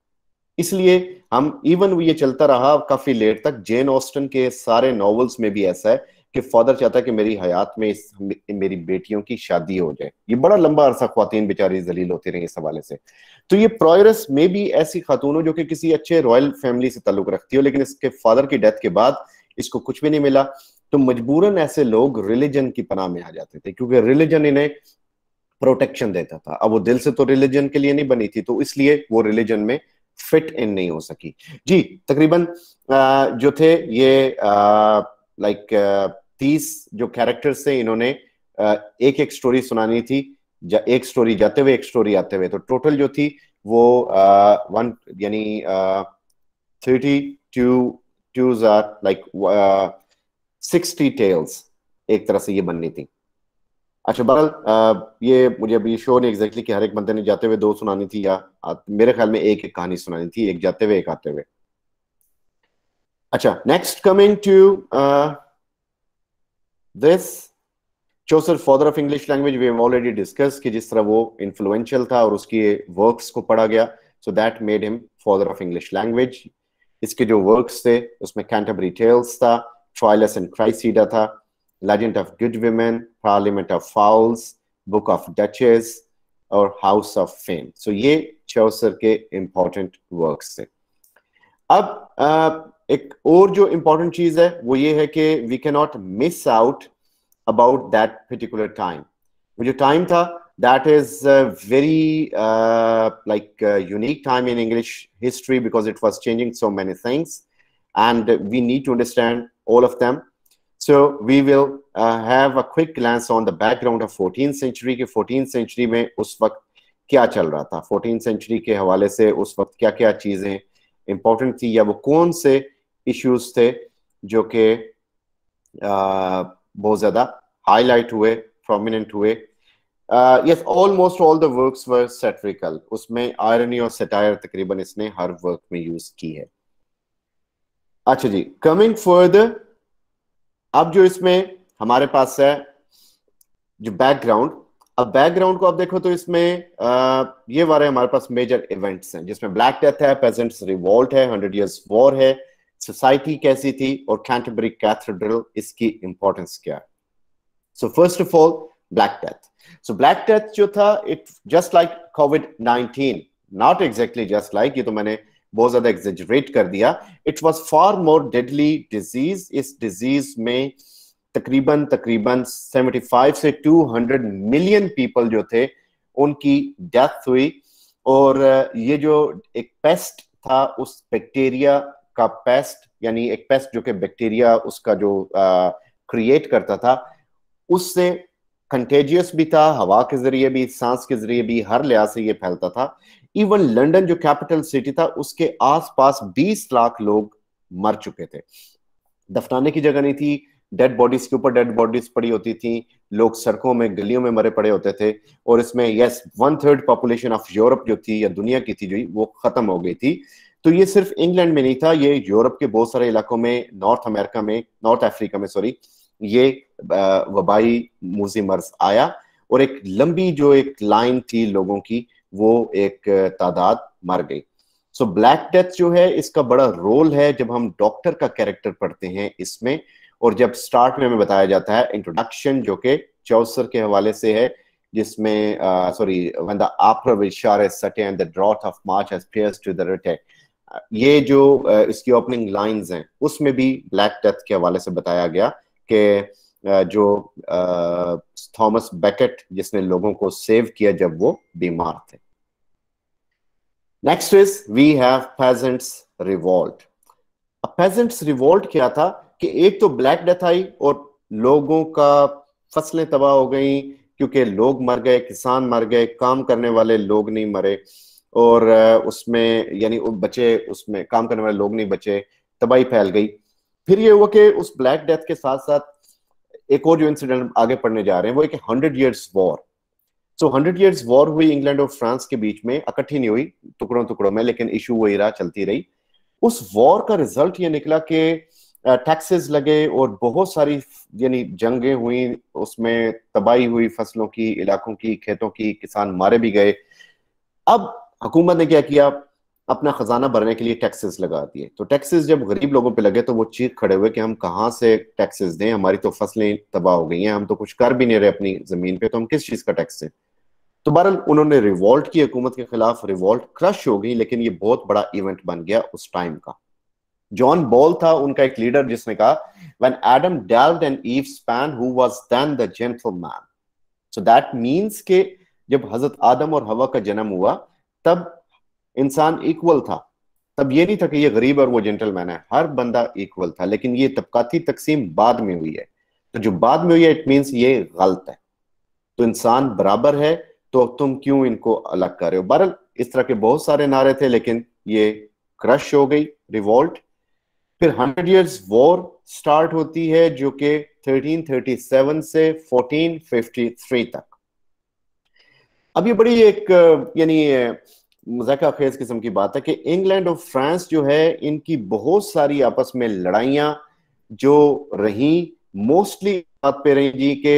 इसलिए हम इवन ये चलता रहा काफी लेट तक। जेन ऑस्टन के सारे नॉवेल्स में भी ऐसा है कि फादर चाहता है कि मेरी हयात में इस, मेरी बेटियों की शादी हो जाए। ये बड़ा लंबा अरसा ख्वातीन बेचारी जलील होती रही इस हवाले से। तो ये प्रोयरस में भी ऐसी खातून हो जो कि किसी अच्छे रॉयल फैमिली से ताल्लुक रखती हो, लेकिन इसके फादर की डेथ के बाद इसको कुछ भी नहीं मिला, तो मजबूरन ऐसे लोग रिलीजन की पनाह में आ जाते थे क्योंकि रिलीजन इन्हें प्रोटेक्शन देता था। अब वो दिल से तो रिलीजन के लिए नहीं बनी थी, तो इसलिए वो रिलीजन में फिट इन नहीं हो सकी। जी, तकरीबन जो थे ये लाइक तीस जो कैरेक्टर्स थे, इन्होंने एक एक स्टोरी सुनानी थी, एक स्टोरी जाते हुए एक स्टोरी आते हुए, तो टोटल जो थी वो वन यानी thirty two to like sixty tales एक तरह से ये बननी थी। अच्छा, बहरहाल ये मुझे अभी शो ने एग्जैक्टली कि हर एक बंदे ने जाते हुए दो सुनानी थी या आ, मेरे ख्याल में एक एक कहानी सुनानी थी, एक जाते हुए एक आते हुए। अच्छा, next coming to this Chaucer, father of English language, we have already discuss कि जिस तरह वो इन्फ्लुएंशियल था और उसकी वर्क्स को पढ़ा गया, so that made him father of English language. इसके जो वर्क्स थे उसमें कैंटरबरी टेल्स था, ट्रायलस एंड क्राइसीडा था, legend of good women, parliament of fowls, book of duchess और हाउस ऑफ फेम। सो ये चौसर के इम्पोर्टेंट वर्क्स थे। अब आ, एक और जो इम्पोर्टेंट चीज है वो ये है कि we can not miss out about that particular time. वो जो टाइम था that is very like unique time in English history because it was changing so many things and we need to understand all of them, so we will uh, have a quick glance on the background of fourteenth century ke fourteenth century mein us waqt kya chal raha tha, fourteenth century ke hawale se us waqt kya kya cheeze important thi ya wo kaun se issues the jo ke uh, bahut zyada highlight hue, prominent hue. uh, yes, almost all the works were satirical, usme irony aur satire takriban isne har work mein use ki hai। अच्छा जी, coming further, अब जो इसमें हमारे पास है जो background, अब background को आप देखो तो इसमें आ, ये वाले हमारे पास मेजर इवेंट्स हैं जिसमें ब्लैक डेथ है, पेजेंट्स रिवॉल्ट है, हंड्रेड इयर्स वॉर है, सोसाइटी कैसी थी और कैंटरबरी कैथेड्रल, इसकी इंपॉर्टेंस क्या है। So first of all black death. So black death जो था it just like Covid nineteen, not exactly just like, ये तो मैंने बहुत ज्यादा एग्जेजरेट कर दिया। It was far more deadly disease. इस डिजीज में तकरीबन तकरीबन पचहत्तर से दो सौ मिलियन पीपल जो थे उनकी डेथ हुई और ये जो एक पेस्ट था उस बैक्टीरिया का पेस्ट यानी एक पेस्ट जो कि बैक्टीरिया उसका जो क्रिएट करता था उससे कंटेजियस भी था, हवा के जरिए भी, सांस के जरिए भी, हर लिहाज से ये फैलता था। इवन लंदन जो कैपिटल सिटी था उसके आसपास बीस लाख लोग मर चुके थे। दफनाने की जगह नहीं थी, डेड बॉडीज के ऊपर डेड बॉडीज पड़ी होती थी, लोग सड़कों में गलियों में मरे पड़े होते थे और इसमें yes one third population of Europe जो थी या दुनिया की थी जो वो खत्म हो गई थी। तो ये सिर्फ इंग्लैंड में नहीं था, ये यूरोप के बहुत सारे इलाकों में, नॉर्थ अमेरिका में, नॉर्थ अफ्रीका में सॉरी, ये वबाई मूजी मर्ज आया और एक लंबी जो एक लाइन थी लोगों की वो एक तादाद मर गई। सो ब्लैक डेथ जो है इसका बड़ा रोल है जब हम डॉक्टर का कैरेक्टर पढ़ते हैं इसमें, और जब स्टार्ट में हमें बताया जाता है इंट्रोडक्शन जो कि चौसर के हवाले से है जिसमें सॉरी व्हेन द आफ्टर विशार सटे and the drought of March has pierced to the root, ये जो uh, इसकी ओपनिंग लाइंस हैं उसमें भी ब्लैक डेथ के हवाले से बताया गया कि जो थॉमस बेकेट जिसने लोगों को सेव किया जब वो बीमार थे। Next is we have pageants revolt. अब पेजेंट्स रिवॉल्ट क्या था कि एक तो ब्लैक डेथ आई और लोगों का फसलें तबाह हो गई क्योंकि लोग मर गए, किसान मर गए, काम करने वाले लोग नहीं मरे और उसमें यानी बचे उसमें काम करने वाले लोग नहीं बचे, तबाही फैल गई। फिर ये हुआ कि उस ब्लैक डेथ के साथ साथ एक और जो इंसिडेंट आगे पढ़ने जा रहे हैं वो एक hundred years war. So hundred years war हुई इंग्लैंड और फ्रांस के बीच में, इकट्ठी नहीं हुई, टुकड़ों टुकड़ों में, लेकिन इशू वही रहा, चलती रही। उस वॉर का रिजल्ट ये निकला कि टैक्सेस लगे और बहुत सारी यानी जंगें हुई, उसमें तबाही हुई फसलों की, इलाकों की, खेतों की, किसान मारे भी गए। अब हुकूमत ने क्या किया, अपना खजाना भरने के लिए टैक्सेस लगा दिए। तो टैक्सेस जब गरीब लोगों पे लगे तो वो चीख खड़े हुए कि हम कहाँ से टैक्सेस दें, हमारी तो फसलें तबाह हो गई हैं, हम तो कुछ कर भी नहीं रहे अपनी जमीन पे, तो हम किस चीज का टैक्स दें। तो बहरहाल उन्होंने रिवॉल्ट की हुकूमत के खिलाफ, रिवॉल्ट क्रश हो गई, लेकिन ये बहुत बड़ा इवेंट बन गया उस टाइम का। जॉन बॉल था उनका एक लीडर, जिसने कहा when Adam delved and Eve span who was then the gentleman. So that means के जब हजरत आदम और हवा का जन्म हुआ तब इंसान इक्वल था, तब ये नहीं था कि ये गरीब और वो जेंटलमैन है, हर बंदा इक्वल था। लेकिन ये तबकाती तकसीम बाद में हुई है, तो जो बाद में हुई है इट मींस ये गलत है। तो इंसान बराबर है, तो तुम क्यों इनको अलग कर रहे हो। बहरहाल इस तरह के बहुत सारे नारे थे, लेकिन ये क्रश हो गई रिवॉल्ट। फिर हंड्रेड इयर्स वॉर स्टार्ट होती है जो कि थर्टीन थर्टी सेवन से फोर्टीन फिफ्टी थ्री तक। अब ये बड़ी एक यानी मजाक खेज किस्म की बात है कि इंग्लैंड और फ्रांस जो है, इनकी बहुत सारी आपस में लड़ाइयां जो रही, मोस्टली बात पे रही जी के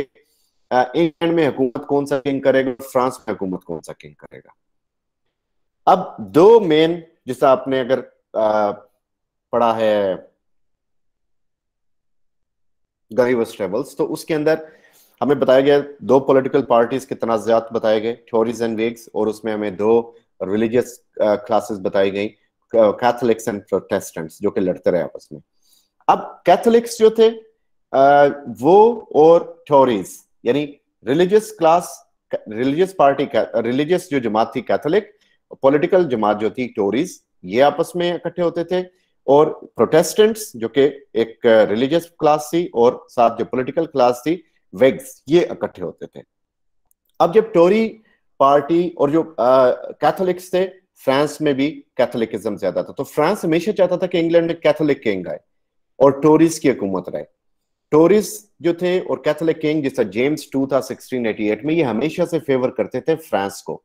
इंग्लैंड में हुकूमत कौन सा किंग करेगा, फ्रांस में हुकूमत कौन सा किंग करेगा। अब दो मेन, जैसा आपने अगर आ, पढ़ा है गरीवस ट्रेवल्स, तो उसके अंदर हमें बताया गया दो पॉलिटिकल पार्टीज के तनाज़ात बताए गए, टॉरीज एंड विग्स, और उसमें हमें दो रिलीजियस क्लासेस बताई गई, कैथोलिक्स एंड प्रोटेस्टेंट्स, जो कि लड़ते रहे आपस में। अब कैथोलिक्स जो थे आ, वो और टॉरीज यानी religious class, religious party, religious जो जमात थी कैथोलिक, पॉलिटिकल जमात जो थी टॉरीज, ये आपस में इकट्ठे होते थे, और प्रोटेस्टेंट्स जो कि एक रिलीजियस क्लास थी और साथ जो पॉलिटिकल क्लास थी वेग्स, ये इकट्ठे होते थे। अब जब टोरी पार्टी और जो कैथोलिक्स थे, फ्रांस में भी कैथोलिकिज्म ज्यादा था, तो फ्रांस हमेशा चाहता था कि इंग्लैंड में कैथोलिक किंग आए और टोरीज की हुकूमत रहे। टोरीज जो थे और कैथोलिक किंग जैसा जेम्स टू था सिक्सटीन एटी एट में, ये हमेशा से फेवर करते थे फ्रांस को।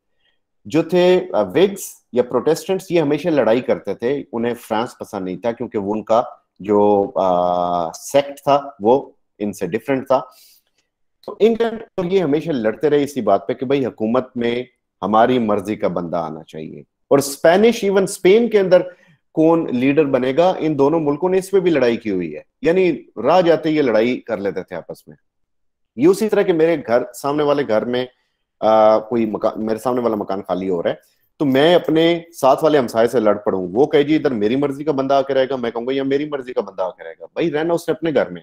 जो थे विग्स या प्रोटेस्टेंट्स, ये हमेशा लड़ाई करते थे, उन्हें फ्रांस पसंद नहीं था क्योंकि वो उनका जो सेक्ट था वो इनसे डिफरेंट था। तो इंग्लैंड और ये हमेशा लड़ते रहे इसी बात पे कि भाई हुकूमत में हमारी मर्जी का बंदा आना चाहिए। और स्पेनिश, इवन स्पेन के अंदर कौन लीडर बनेगा, इन दोनों मुल्कों ने इस पर भी लड़ाई की हुई है, यानी राह जाते ये लड़ाई कर लेते थे आपस में। ये उसी तरह के मेरे घर सामने वाले घर में आ, कोई मकान, मेरे सामने वाला मकान खाली हो रहा है, तो मैं अपने साथ वाले हमसाये से लड़ पड़ूं, वो कहे जी इधर मेरी मर्जी का बंदा आके रहेगा, मैं कहूंगा या मेरी मर्जी का बंदा आके रहेगा। भाई रहना उसने अपने घर में,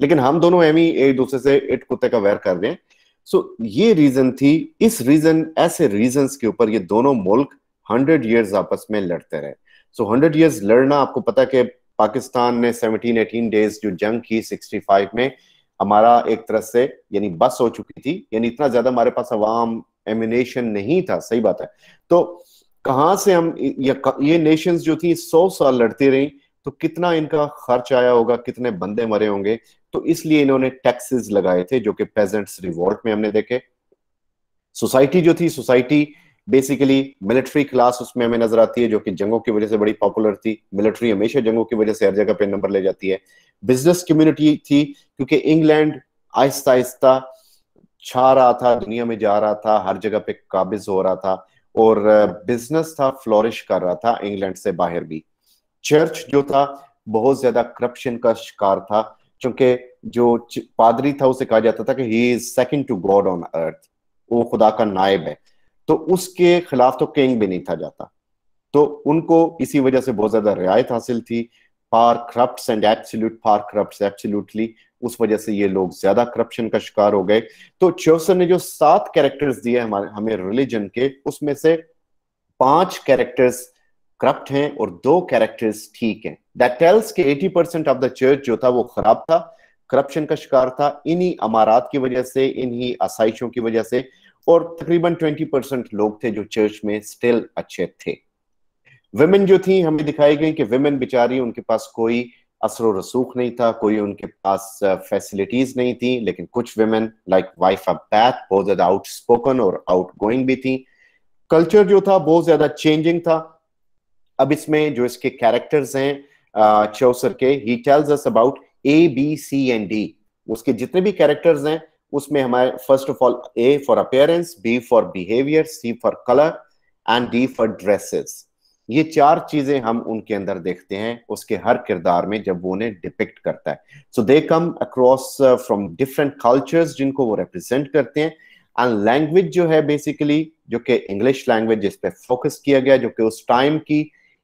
लेकिन हम दोनों एमी एक दूसरे से इट कुत्ते का वैर कर रहे हैं। सो ये रीजन थी, इस रीजन ऐसे रीजंस के ऊपर ये दोनों मुल्क हंड्रेड ईयर्स आपस में लड़ते रहे। सो हंड्रेड ईयर्स लड़ना, आपको पता है कि पाकिस्तान ने सेवनटीन एटीन डेज जो जंग की सिक्सटी फाइव में, हमारा एक तरह से यानी बस हो चुकी थी, यानी इतना ज्यादा हमारे पास अवाम एम्यूनेशन नहीं था, सही बात है। तो कहाँ से हम ये, ये नेशंस जो थी सौ साल लड़ती रही, तो कितना इनका खर्च आया होगा, कितने बंदे मरे होंगे। तो इसलिए इन्होंने टैक्सेस लगाए थे जो कि पेजेंट्स रिवॉल्ट में हमने देखे। सोसाइटी जो थी, सोसाइटी बेसिकली मिलिट्री क्लास उसमें हमें नजर आती है जो कि जंगों की वजह से बड़ी पॉपुलर थी, मिलिट्री हमेशा जंगों की वजह से हर जगह पे नंबर ले जाती है। बिजनेस कम्युनिटी थी क्योंकि इंग्लैंड आहिस्ता आहिस्ता छा रहा था, दुनिया में जा रहा था, हर जगह पे काबिज हो रहा था, और बिजनेस था फ्लोरिश कर रहा था इंग्लैंड से बाहर भी। चर्च जो था बहुत ज्यादा करप्शन का शिकार था, क्योंकि जो पादरी था उसे कहा जाता था कि he is second to God on earth, वो खुदा का नायब है, तो उसके खिलाफ तो किंग भी नहीं था जाता, तो उनको इसी वजह से बहुत ज्यादा रियायत हासिल थी। Power corrupts and absolute, power corrupts absolutely, उस वजह से ये लोग ज्यादा करप्शन का शिकार हो गए। तो चौसर ने जो सात कैरेक्टर्स दिए हमारे हमें रिलीजन के, उसमें से पांच कैरेक्टर्स करप्ट हैं और दो कैरेक्टर्स ठीक हैं। दैट टेल्स के अस्सी परसेंट ऑफ द चर्च जो था वो खराब था, करप्शन का शिकार था, इन्हीं अमारात की वजह से, इन्हीं आसाइशों की वजह से, और तकरीबन बीस परसेंट लोग थे जो चर्च में स्टिल अच्छे थे। विमेन जो थी हमें दिखाई गई कि विमेन बेचारी, उनके पास कोई असर रसूख नहीं था, कोई उनके पास फैसिलिटीज नहीं थी, लेकिन कुछ women like wife of Bath बहुत ज्यादा आउटस्पोकन और आउटगोइंग भी थी। कल्चर जो था बहुत ज्यादा चेंजिंग था। अब इसमें जो इसके कैरेक्टर्स हैं uh, Chaucer के, he tells us about A, B, C and D. उसके जितने भी कैरेक्टर्स हैं उसमें हमारे first of all A for appearance, B for behaviour, C for colour and D for dresses. ये चार चीजें हम उनके अंदर देखते हैं उसके हर किरदार में जब वो उन्हें डिपिक्ट करता है. So they come across from different cultures जिनको वो रिप्रेजेंट करते हैं. एंड लैंग्वेज जो है बेसिकली जो कि इंग्लिश लैंग्वेज जिस पे फोकस किया गया, जो कि उस टाइम की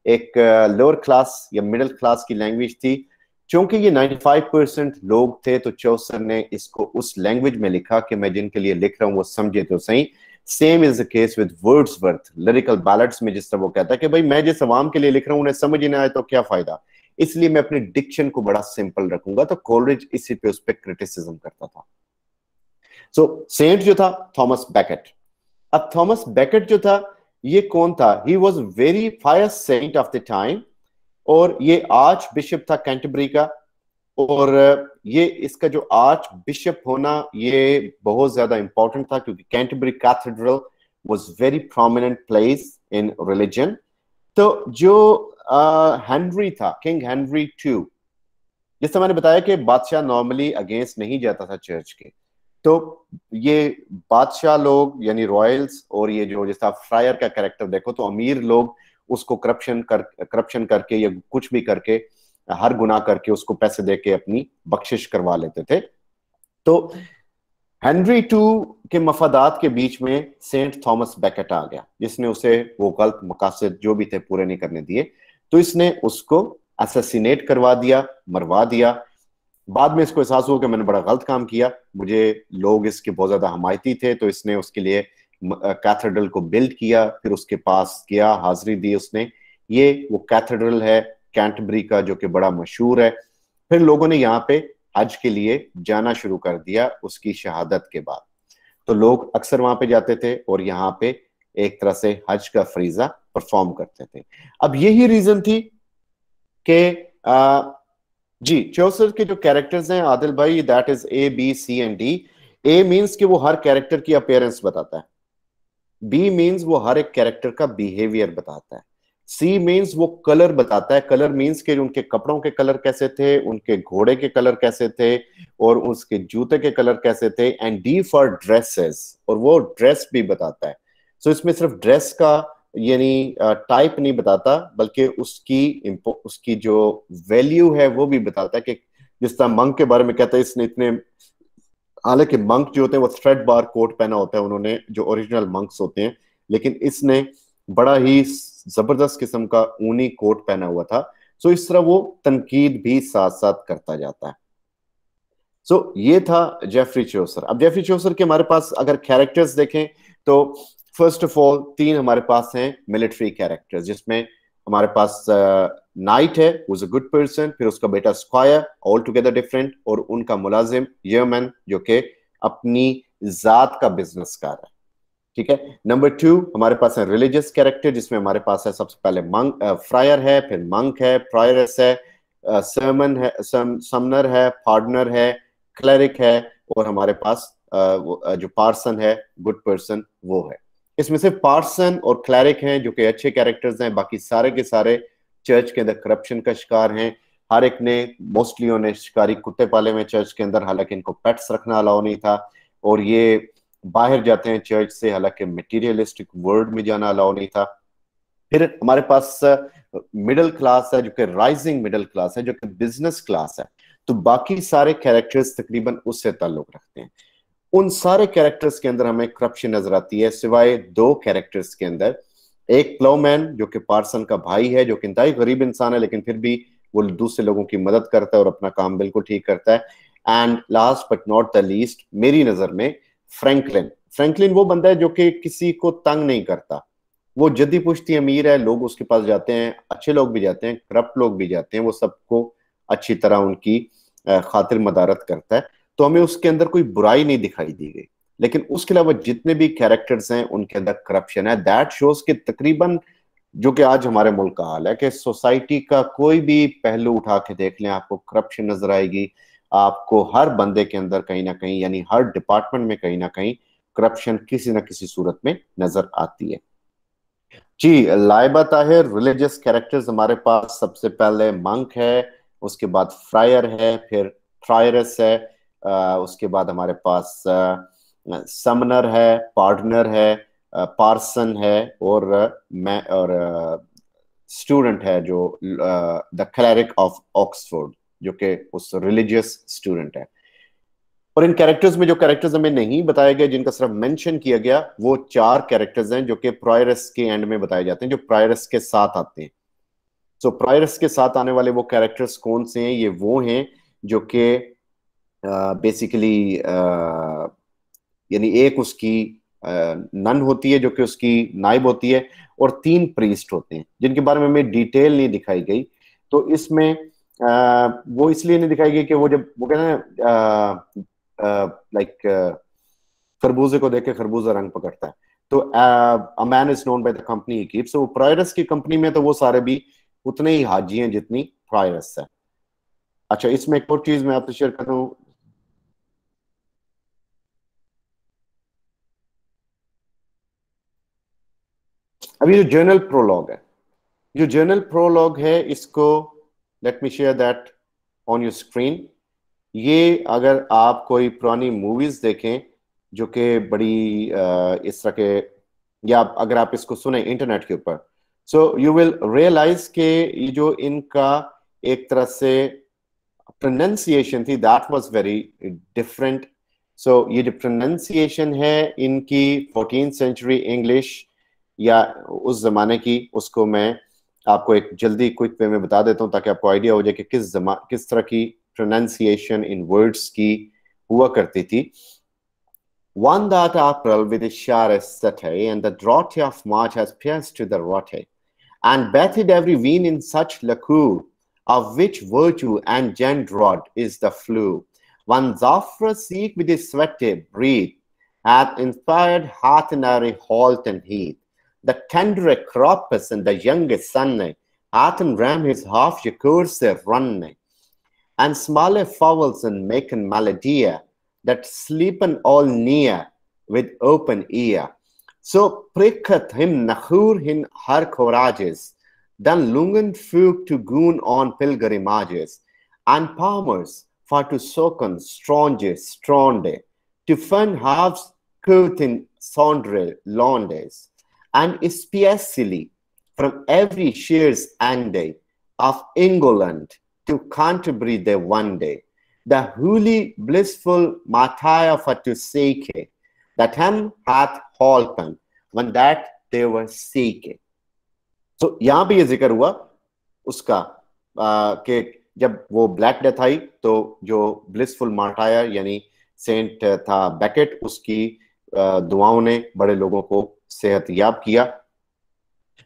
एक लोअर uh, क्लास या मिडिल क्लास की लैंग्वेज थी. चूंकि ये पचानवे परसेंट लोग थे तो चौसर ने इसको उस लैंग्वेज में लिखा कि मैं जिनके लिए लिख रहा हूँ वो समझे तो सही. Same is the case with Wordsworth lyrical ballads में, जिस तरह वो कहता है कि भाई मैं जिस आवाम के लिए लिख रहा हूँ उन्हें समझ ही ना आए तो क्या फायदा, इसलिए मैं अपने डिक्शन को बड़ा सिंपल रखूंगा. तो कोलरिज इसी पे उस पर क्रिटिसिज्म करता था. सो so, सेंट जो था थॉमस बैकेट. अब थॉमस बैकेट जो था ये कौन था? He was very fierce saint of the time और ये आर्च बिशप था कैंटरबरी का. और ये इसका जो आर्च बिशप होना ये बहुत ज्यादा इंपॉर्टेंट था क्योंकि Canterbury cathedral was very prominent place in religion. तो जो हेनरी था, किंग हेनरी टू, जिससे मैंने बताया कि बादशाह नॉर्मली अगेंस्ट नहीं जाता था चर्च के, तो ये बादशाह लोग यानी रॉयल्स और ये जो जैसा फ्रायर का कैरेक्टर देखो तो अमीर लोग उसको करप्शन कर करप्शन करके या कुछ भी करके हर गुनाह करके उसको पैसे देके अपनी बख्शिश करवा लेते थे. तो हेनरी टू के मफादात के बीच में सेंट थॉमस बैकेट आ गया जिसने उसे वो गलत मकासद जो भी थे पूरे नहीं करने दिए, तो इसने उसको असैसिनेट करवा दिया, मरवा दिया. बाद में इसको एहसास हुआ कि मैंने बड़ा गलत काम किया, मुझे लोग इसके बहुत ज्यादा हमायती थे, तो इसने उसके लिए कैथेड्रल को बिल्ड किया, फिर उसके पास गया, हाजिरी दी उसने. ये वो कैथेड्रल है कैंटरबरी का जो कि बड़ा मशहूर है. फिर लोगों ने यहाँ पे हज के लिए जाना शुरू कर दिया उसकी शहादत के बाद, तो लोग अक्सर वहां पे जाते थे और यहाँ पे एक तरह से हज का फरीजा परफॉर्म करते थे. अब यही रीजन थी कि जी चौसर के जो कैरेक्टर्स हैं आदिल भाई, that is A B C and D. A means कि वो हर कैरेक्टर की अपीयरेंस बताता है, बी मीन्स वो हर एक कैरेक्टर का बिहेवियर बताता है, सी मीन्स वो कलर बताता है. कलर मीन्स के उनके कपड़ों के कलर कैसे थे, उनके घोड़े के कलर कैसे थे और उसके जूते के कलर कैसे थे. एंड डी फॉर ड्रेसेस, और वो ड्रेस भी बताता है. सो so इसमें सिर्फ ड्रेस का यानी टाइप नहीं बताता बल्कि उसकी उसकी जो वैल्यू है वो भी बताता है. कि जिस तरह मंक के बारे में कहता है इसने इतने, हालांकि मंक जो होते हैं वो थ्रेड बार कोट पहना होता है उन्होंने, जो ओरिजिनल मंक्स होते हैं, लेकिन इसने बड़ा ही जबरदस्त किस्म का ऊनी कोट पहना हुआ था. सो इस तरह वो तनकीद भी साथ साथ करता जाता है. सो ये था जेफरी चौसर. अब जेफरी चौसर के हमारे पास अगर कैरेक्टर्स देखें तो फर्स्ट ऑफ ऑल तीन हमारे पास हैं मिलिट्री कैरेक्टर्स, जिसमें हमारे पास नाइट है, वो इज अ गुड पर्सन, फिर उसका बेटा स्क्वायर ऑल टुगेदर डिफरेंट, और उनका मुलाजिम यमन जो कि अपनी जात का बिजनेस कर रहा है. ठीक है. नंबर टू हमारे पास है रिलीजियस कैरेक्टर, जिसमें हमारे पास है सबसे पहले मंक फ्रायर है, फिर मंक है, प्रायरस है, सर्मन है, समनर है, पार्डनर है, क्लरिक है, और हमारे पास uh, जो पार्सन है गुड पर्सन वो है. इसमें से पार्सन और क्लरिक हैं जो कि अच्छे कैरेक्टर्स हैं, बाकी सारे के सारे चर्च के अंदर करप्शन का शिकार हैं. हर एक ने मोस्टली उन्हें शिकारी कुत्ते पाले में चर्च के अंदर, हालांकि इनको पेट्स रखना अलाउ नहीं था और ये बाहर जाते हैं चर्च से, हालांकि मटेरियलिस्टिक वर्ल्ड में जाना अलाउ नहीं था. फिर हमारे पास मिडिल क्लास है जो कि राइजिंग मिडिल क्लास है जो कि बिजनेस क्लास है. तो बाकी सारे कैरेक्टर्स तकरीबन उससे ताल्लुक रखते हैं. उन सारे कैरेक्टर्स के अंदर हमें करप्शन नजर आती है सिवाय दो कैरेक्टर्स के अंदर. एक प्लोमैन जो कि पार्सन का भाई है, जो कि इंतहाई गरीब इंसान है लेकिन फिर भी वो दूसरे लोगों की मदद करता है और अपना काम बिल्कुल ठीक करता है. And last but not the least मेरी नजर में फ्रैंकलिन. फ्रैंकलिन वो बंदा है जो कि किसी को तंग नहीं करता, वो जद्दी पुश्ती अमीर है, लोग उसके पास जाते हैं, अच्छे लोग भी जाते हैं, करप्ट लोग भी जाते हैं, वो सबको अच्छी तरह उनकी खातिर मदारत करता है. तो हमें उसके अंदर कोई बुराई नहीं दिखाई दी गई, लेकिन उसके अलावा जितने भी कैरेक्टर्स हैं उनके अंदर करप्शन है. दैट शोज के तकरीबन जो कि आज हमारे मुल्क का हाल है कि सोसाइटी का कोई भी पहलू उठा के देख लें आपको करप्शन नजर आएगी. आपको हर बंदे के अंदर कहीं ना कहीं यानी हर डिपार्टमेंट में कहीं ना कहीं करप्शन किसी ना किसी सूरत में नजर आती है. जी, लाइबा ताहिर, रिलीजियस कैरेक्टर्स हमारे पास सबसे पहले मंक है, उसके बाद फ्रायर है, फिर ट्रायरस है, आ, उसके बाद हमारे पास आ, समनर है, पार्डनर है, आ, पार्सन है और मैं और स्टूडेंट है जो द क्लैरिक ऑफ ऑक्सफोर्ड जो कि उस रिलीजियस स्टूडेंट है। और इन कैरेक्टर्स में जो कैरेक्टर्स हमें नहीं बताए गए जिनका सिर्फ मेंशन किया गया वो चार कैरेक्टर्स हैं जो कि प्रायरस के एंड में बताए जाते हैं, जो प्रायरस के साथ आते हैं। सो so, प्रायरस के साथ आने वाले वो कैरेक्टर्स कौन से हैं? ये वो हैं जो कि बेसिकली यानी एक उसकी नन होती है जो कि उसकी नाइब होती है और तीन प्रीस्ट होते हैं जिनके बारे में हमें डिटेल नहीं दिखाई गई। तो इसमें आ, वो इसलिए नहीं दिखाई गई कि वो जब वो कहते हैं लाइक खरबूजे को देख के खरबूजा रंग पकड़ता है, तो a man is known by the company he keeps. So prioress की कंपनी में तो वो सारे भी उतने ही हाजी हैं जितनी प्रायरस है। अच्छा, इसमें एक और चीज मैं आपसे शेयर कर रहा हूँ। अभी जो जर्नल प्रोलॉग है, जो जर्नल प्रोलॉग है इसको let me share that on your screen. ये अगर आप कोई पुरानी मूवीज देखें जो कि बड़ी आ, इस तरह के, या अगर आप इसको सुने इंटरनेट के ऊपर, सो यू विल रियलाइज के ये जो इनका एक तरह से प्रोनंसिएशन थी that was very different. So ये जो प्रोनंसिएशन है इनकी फोर्टीन सेंचुरी इंग्लिश या उस जमाने की, उसको मैं आपको एक जल्दी क्विक वे में बता देता हूँ ताकि आपको आइडिया हो जाए कि किस जमा किस तरह की pronunciation in words की हुआ करती थी। One that April with the sharp satay and the drought of March has pierced to the rotay, and bathed every vein in such lacour, of which virtue and genderod is the flu. One Zafra seek with his sweaty breath hath inspired hath in every halt and heath. The tender cropus and the youngest sunny hath in ram his half your course running. And smaller fowls and making maladia that sleepen all near with open ear. So pricketh him Nahur in her courages, then lungen fugue to goon on pilgrimages, and palmers for to socken strange stronde, to fun halves court in sondre londes, and especially from every shears and day of England. To Canterbury there one day, the holy blissful Mathiah for to seek that him hath holpen when that they were seeking. So यहाँ भी ये जिक्र हुआ उसका कि जब वो black death आई तो जो ब्लिसफुल माटाया यानी सेंट था बैकेट, उसकी दुआओं ने बड़े लोगों को सेहत याब किया।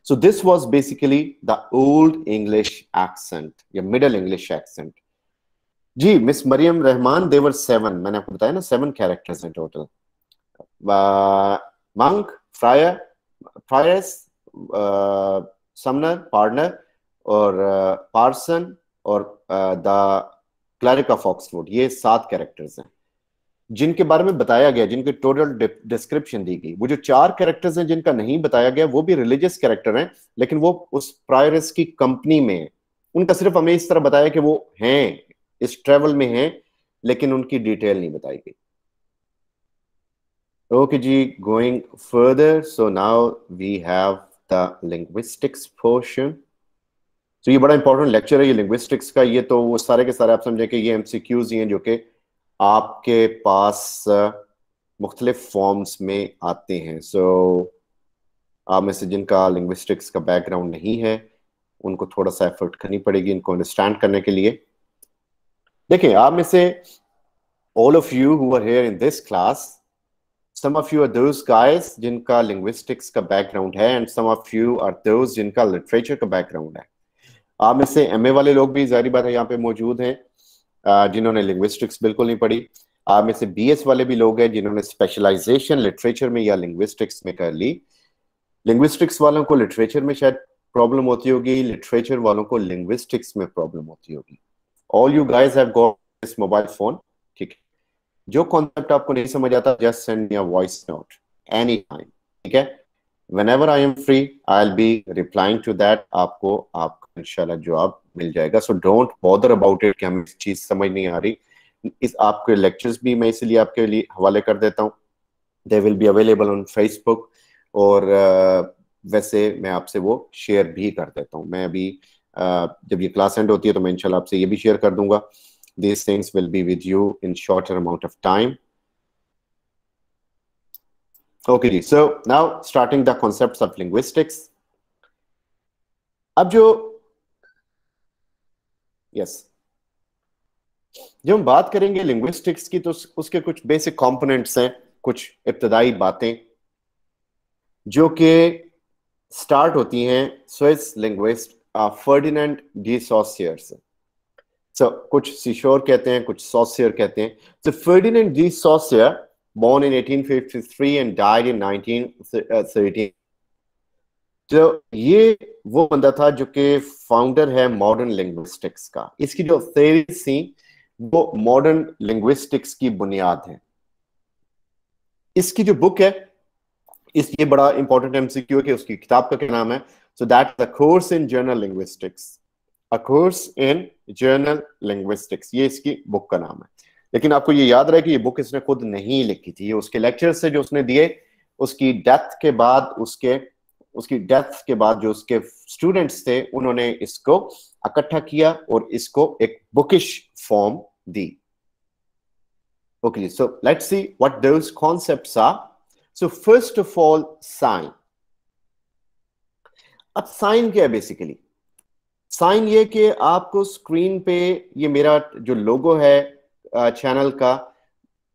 So this was basically the old English accent, या middle English accent. जी, miss Mariam Rehman, they were seven, मैंने आपको बताया ना seven characters in total. Uh, monk, friar, friars, uh, summoner, partner, और uh, parson और uh, the cleric of Oxford, ये सात characters हैं जिनके बारे में बताया गया, जिनके टोटल डिस्क्रिप्शन दी गई। वो जो चार कैरेक्टर्स हैं जिनका नहीं बताया गया वो भी रिलीजियस कैरेक्टर हैं, लेकिन वो उस प्रायरस की कंपनी में है। उनका सिर्फ हमें इस तरह बताया कि वो हैं, इस ट्रेवल में हैं, लेकिन उनकी डिटेल नहीं बताई गई। ओके जी, going further, so now we have the linguistics portion. So ये बड़ा इंपॉर्टेंट लेक्चर है ये लिंग्विस्टिक्स का। ये तो वो सारे के सारे आप समझे कि ये एमसीक्यूज ही हैं जो कि आपके पास मुख्तलिफ फॉर्म्स में आते हैं। सो so, आप में से जिनका लिंग्विस्टिक्स का बैकग्राउंड नहीं है उनको थोड़ा सा एफर्ट करनी पड़ेगी इनको अंडरस्टैंड करने के लिए। देखिए, आप में से all of you who are here in this class, some of you are those guys जिनका लिंग्विस्टिक्स का बैकग्राउंड है and some of you are those जिनका लिटरेचर का बैकग्राउंड है। आप में से एम ए वाले लोग भी जाहिर बात है यहाँ पे मौजूद हैं जिन्होंने लिंग्विस्टिक्स बिल्कुल नहीं पढ़ी। आप में से बीएस वाले भी लोग हैं जिन्होंने स्पेशलाइजेशन लिटरेचर में या लिंग्विस्टिक्स में कर ली। लिंग्विस्टिक्स वालों को लिटरेचर में शायद प्रॉब्लम होती होगी, लिटरेचर वालों को लिंग्विस्टिक्स में प्रॉब्लम होती होगी। All you guys have got this mobile phone, ठीक है? जो कॉन्सेप्ट आपको नहीं समझ आता just send your voice note any time, ठीक है? whenever I am free, I'll be replying to that. आपको आपका इंशाल्लाह जवाब मिल जाएगा. So don't bother about it कि हमें इस चीज समझ नहीं आ रही. इस आपके लेक्चर्स भी मैं इसलिए आपके लिए हवाले कर देता हूँ. They will be available on Facebook और uh, वैसे मैं आपसे वो शेयर भी कर देता हूँ. मैं अभी uh, जब ये क्लास एंड होती है तो मैं इंशाल्लाह आपसे ये भी शेयर कर दूंगा. These things will be with you in shorter amount of time. Okay, so now starting the concepts of linguistics. अब जो yes, जब हम बात करेंगे linguistics की तो उसके कुछ basic components हैं, कुछ इब्तदाई बातें जो कि start होती हैं Swiss linguist Ferdinand de Saussure से. So, कुछ Saussure कहते हैं, कुछ Saussure कहते हैं. So Ferdinand de Saussure, born in eighteen fifty-three and died in nineteen thirteen. तो ये वो बंदा था जो कि फाउंडर है मॉडर्न लिंग्विस्टिक्स का. इसकी जो थ्योरीज थी वो मॉडर्न लिंग्विस्टिक्स की बुनियाद है. इसकी जो बुक है, इस ये बड़ा इंपॉर्टेंट एमसीक्यू है कि उसकी किताब का क्या नाम है. So that the course in general linguistics, a course in general linguistics, ये इसकी बुक का नाम है. लेकिन आपको ये याद रहे कि ये बुक इसने खुद नहीं लिखी थी. उसके लेक्चर से जो उसने दिए, उसकी डेथ के बाद उसके उसकी डेथ के बाद जो उसके स्टूडेंट्स थे उन्होंने इसको इकट्ठा किया और इसको एक बुकिश फॉर्म दी. Okay, so let's see what those concepts are. So first of all sign. अब साइन क्या है? बेसिकली साइन ये कि आपको स्क्रीन पे ये मेरा जो लोगो है चैनल uh, का,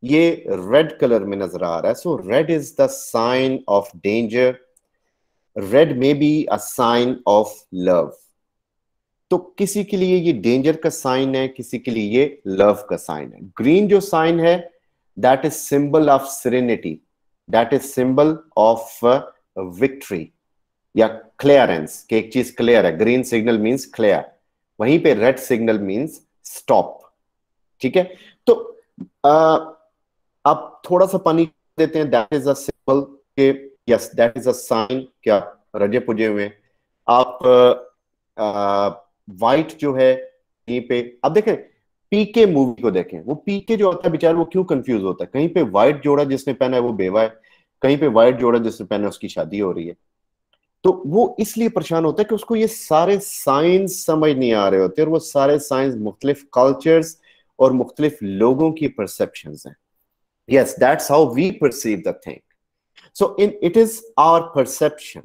ये रेड कलर में नजर आ रहा है. So red is the sign of danger. Red में be a sign of love. तो किसी के लिए ये डेंजर का साइन है, किसी के लिए ये लव का साइन है. ग्रीन जो साइन है, that is symbol of serenity, that is symbol of victory या क्लियरेंस, कि एक चीज क्लियर है. ग्रीन सिग्नल मीन्स क्लियर, वहीं पे रेड सिग्नल मीन्स स्टॉप. ठीक है, तो आप थोड़ा सा पानी देते हैं, दैट इज अ सिंबल के, yes that is a sign कि आप रजे पुजे हुए. आप वाइट जो है कहीं पे, आप देखें पीके मूवी को देखें, वो पीके जो होता है बेचारा वो क्यों कंफ्यूज होता है. कहीं पे व्हाइट जोड़ा जिसने पहना है वो बेवा है, कहीं पे व्हाइट जोड़ा जिसने पहना है उसकी शादी हो रही है. तो वो इसलिए परेशान होता है कि उसको ये सारे साइंस समझ नहीं आ रहे होते, और वो सारे साइंस मुख्तलिफ कल्चर्स और मुख्तलिफ लोगों की परसेप्शंस हैं. Yes, that's how we perceive the thing. So in it is our perception.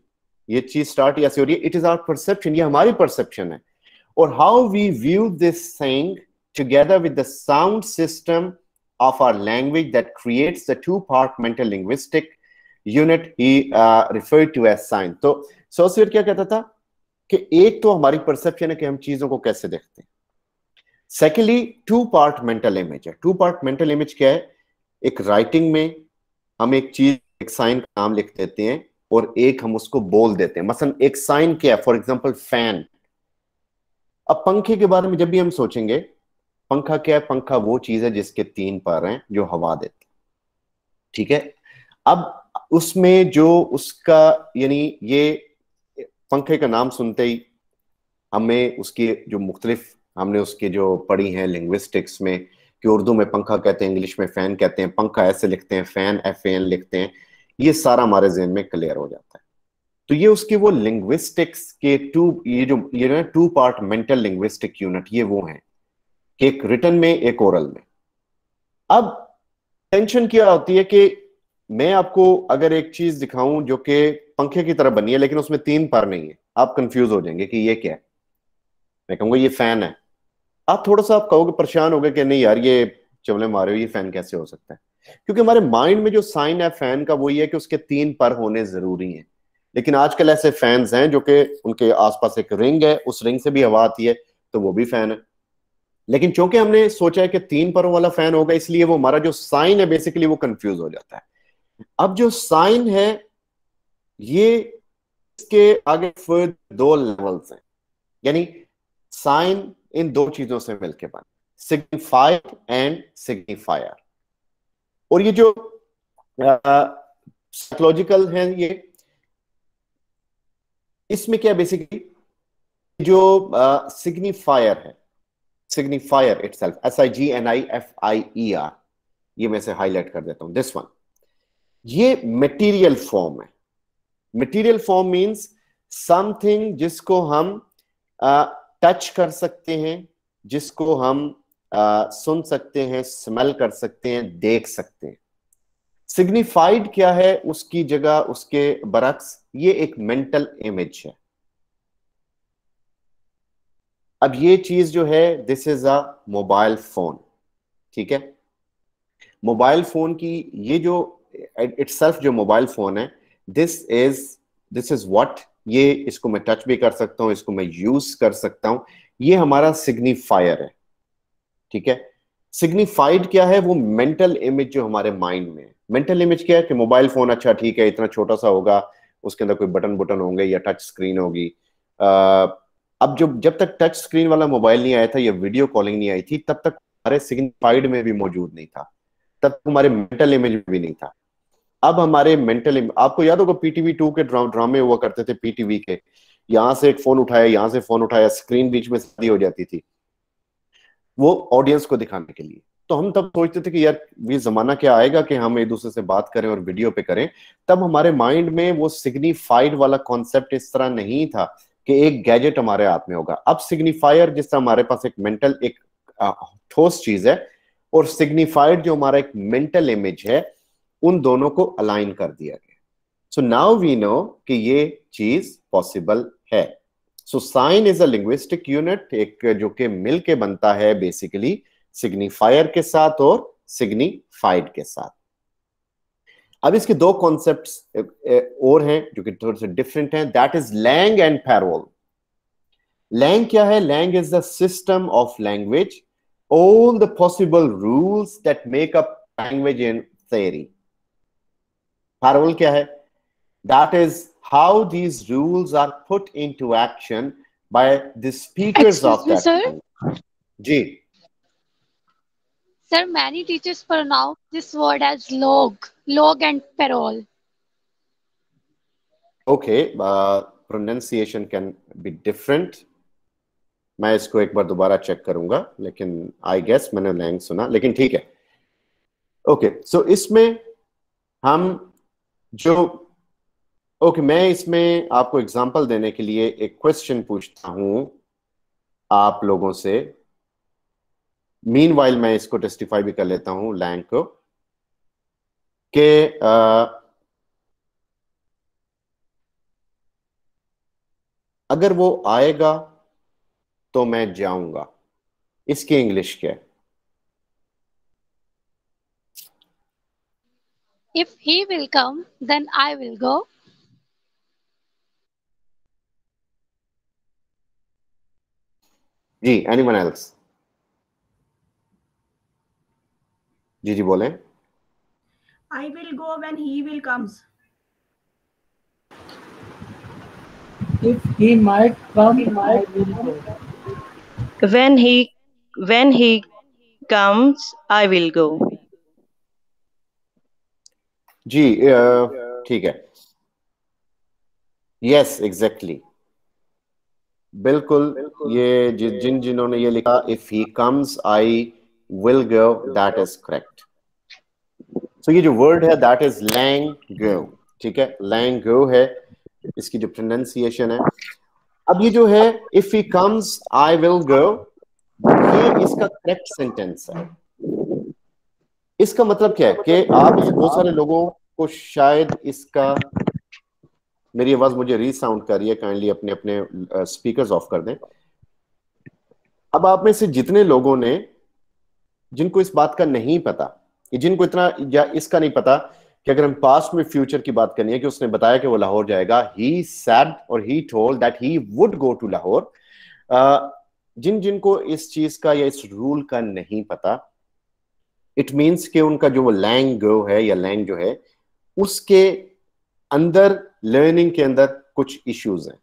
ये चीज स्टार्ट ऐसे हो रही है, इट इज आवर परसेप्शन, ये हमारी परसेप्शन है. और how we view this thing together with the sound system of our language that creates the two part mental linguistic unit he referred to as sign. तो Saussure क्या कहता था कि एक तो हमारी परसेप्शन है कि हम चीजों को कैसे देखते हैं. Secondly two part mental image है. टू पार्ट मेंटल इमेज क्या है? एक राइटिंग में हम एक चीज, एक साइन का नाम लिख देते हैं और एक हम उसको बोल देते हैं. मसलन एक साइन क्या है? For example fan. अब पंखे के बारे में जब भी हम सोचेंगे, पंखा क्या है? पंखा वो चीज है जिसके तीन पैर हैं जो हवा देते हैं. ठीक है, अब उसमें जो उसका यानी ये पंखे का नाम सुनते ही हमें उसकी जो मुख्तलिफ हमने उसके जो पढ़ी हैं लिंग्विस्टिक्स में कि उर्दू में पंखा कहते हैं, इंग्लिश में फैन कहते हैं, पंखा ऐसे लिखते हैं, फैन एफ ए एन लिखते हैं, ये सारा हमारे जहन में क्लियर हो जाता है. तो ये उसके वो लिंग्विस्टिक्स के टू ये जो ये ना two part mental linguistic unit, ये वो हैं कि एक रिटन में एक ओरल में. अब टेंशन क्या होती है कि मैं आपको अगर एक चीज दिखाऊं जो कि पंखे की तरह बनी है लेकिन उसमें तीन पार नहीं है, आप कंफ्यूज हो जाएंगे कि ये क्या है. मैं कहूँगा ये फैन है, आप थोड़ा सा आप कहोगे परेशान होगे कि नहीं यार ये चवले मारे हो, ये फैन कैसे हो सकता है. क्योंकि हमारे माइंड में जो साइन है फैन का वो ये है कि उसके तीन पर होने जरूरी हैं. लेकिन आजकल ऐसे फैंस हैं जो कि उनके आसपास एक रिंग है, उस रिंग से भी हवा आती है, तो वो भी फैन है. लेकिन चूंकि हमने सोचा है कि तीन परों वाला फैन होगा, इसलिए वो हमारा जो साइन है बेसिकली वो कंफ्यूज हो जाता है. अब जो साइन है ये इसके आगे फिर दो लेवल्स हैं, यानी साइन इन दो चीजों से मिलके बना, सिग्निफाइड एंड सिग्निफायर. और ये जो साइकोलॉजिकल हैं, ये इसमें क्या बेसिकली जो सिग्निफायर है, signifier itself, S I G N I F I E R, ये मैं से हाईलाइट कर देता हूं, दिस वन, ये मटेरियल फॉर्म है। मटेरियल फॉर्म मींस समथिंग जिसको हम टच कर सकते हैं, जिसको हम आ, सुन सकते हैं, स्मेल कर सकते हैं, देख सकते हैं। सिग्निफाइड क्या है, उसकी जगह उसके बरक्स ये एक मेंटल इमेज है। अब ये चीज जो है, this is a mobile phone, ठीक है। मोबाइल फोन की ये जो इटसेल्फ जो मोबाइल फोन है, this is this is what, ये इसको मैं टच भी कर सकता हूं, इसको मैं यूज कर सकता हूं, ये हमारा सिग्निफायर है, ठीक है। सिग्निफाइड क्या है, वो मेंटल इमेज जो हमारे माइंड में है। मेंटल इमेज क्या है कि मोबाइल फोन, अच्छा ठीक है, इतना छोटा सा होगा, उसके अंदर कोई बटन बुटन होंगे या टच स्क्रीन होगी। आ, अब जो जब तक टच स्क्रीन वाला मोबाइल नहीं आया था या वीडियो कॉलिंग नहीं आई थी, तब तक हमारे सिग्निफाइड में भी मौजूद नहीं था, तब हमारे मेंटल इमेज में भी नहीं था। अब हमारे मेंटल, आपको याद होगा पीटीवी टू के ड्रा, ड्रामे हुआ करते थे, पीटीवी के, यहाँ से एक फोन उठाया, यहाँ से फोन उठाया, स्क्रीन बीच में सीधी हो जाती थी, वो ऑडियंस को दिखाने के लिए। तो हम तब सोचते थे कि यार ये जमाना क्या आएगा कि हम एक दूसरे से बात करें और वीडियो पे करें। तब हमारे माइंड में वो सिग्निफाइड वाला कॉन्सेप्ट इस तरह नहीं था कि एक गैजेट हमारे हाथ में होगा। अब सिग्निफायर जिस तरह हमारे पास एक मेंटल, एक ठोस चीज है, और सिग्निफाइड जो हमारा एक मेंटल इमेज है, उन दोनों को अलाइन कर दिया गया। सो नाउ वी नो कि ये चीज पॉसिबल है। So sign is a linguistic unit, एक जो कि मिल के बनता है बेसिकली सिग्निफायर के साथ और सिग्निफाइड के साथ। अब इसके दो कॉन्सेप्ट्स और हैं जो कि थोड़े से डिफरेंट हैं, that is langue and parole. Langue क्या है? Langue is the system of language, all the possible rules that make up language in theory. Parole क्या है? That is how these rules are put into action by the speakers of that. Excuse me, sir. जी. Sir, many teachers pronounce this word as log, log and parole. Okay, uh, pronunciation can be different. मैं इसको एक बार दोबारा check करूंगा, लेकिन I guess मैंने Lang सुना, लेकिन ठीक है. Okay, so इसमें हम जो ओके okay, मैं इसमें आपको एग्जांपल देने के लिए एक क्वेश्चन पूछता हूं आप लोगों से। मीनवाइल मैं इसको टेस्टिफाई भी कर लेता हूं लैंग को, कि अगर वो आएगा तो मैं जाऊंगा, इसकी इंग्लिश क्या है? If he will come then I will go. जी, एनीवन एल्स? जी जी बोले। I will go when he will comes. If he might come I will go. When he when he comes I will go. जी ठीक है, yes exactly, बिल्कुल, बिल्कुल ये जि, जिन जिन्होंने ये लिखा if he comes I will go, that is correct. So ये जो वर्ड है दैट इज लैंगो, ठीक है, लैंगो है इसकी जो प्रोनाउंसिएशन है। अब ये जो है if he comes I will go, ये इसका करेक्ट सेंटेंस है। इसका मतलब क्या है कि आप बहुत सारे लोगों को शायद इसका, मेरी आवाज मुझे रीसाउंड कर रही है, काइंडली अपने अपने स्पीकर्स ऑफ कर दें। अब आप में से जितने लोगों ने, जिनको इस बात का नहीं पता, जिनको इतना या इसका नहीं पता कि अगर हम पास्ट में फ्यूचर की बात करनी है कि उसने बताया कि वो लाहौर जाएगा, ही सेड और he told that he would go to Lahore, जिन जिनको इस चीज का या इस रूल का नहीं पता, इट मीन्स कि उनका जो वो लैंग गो है या लैंग जो है, उसके अंदर लर्निंग के अंदर कुछ इश्यूज हैं।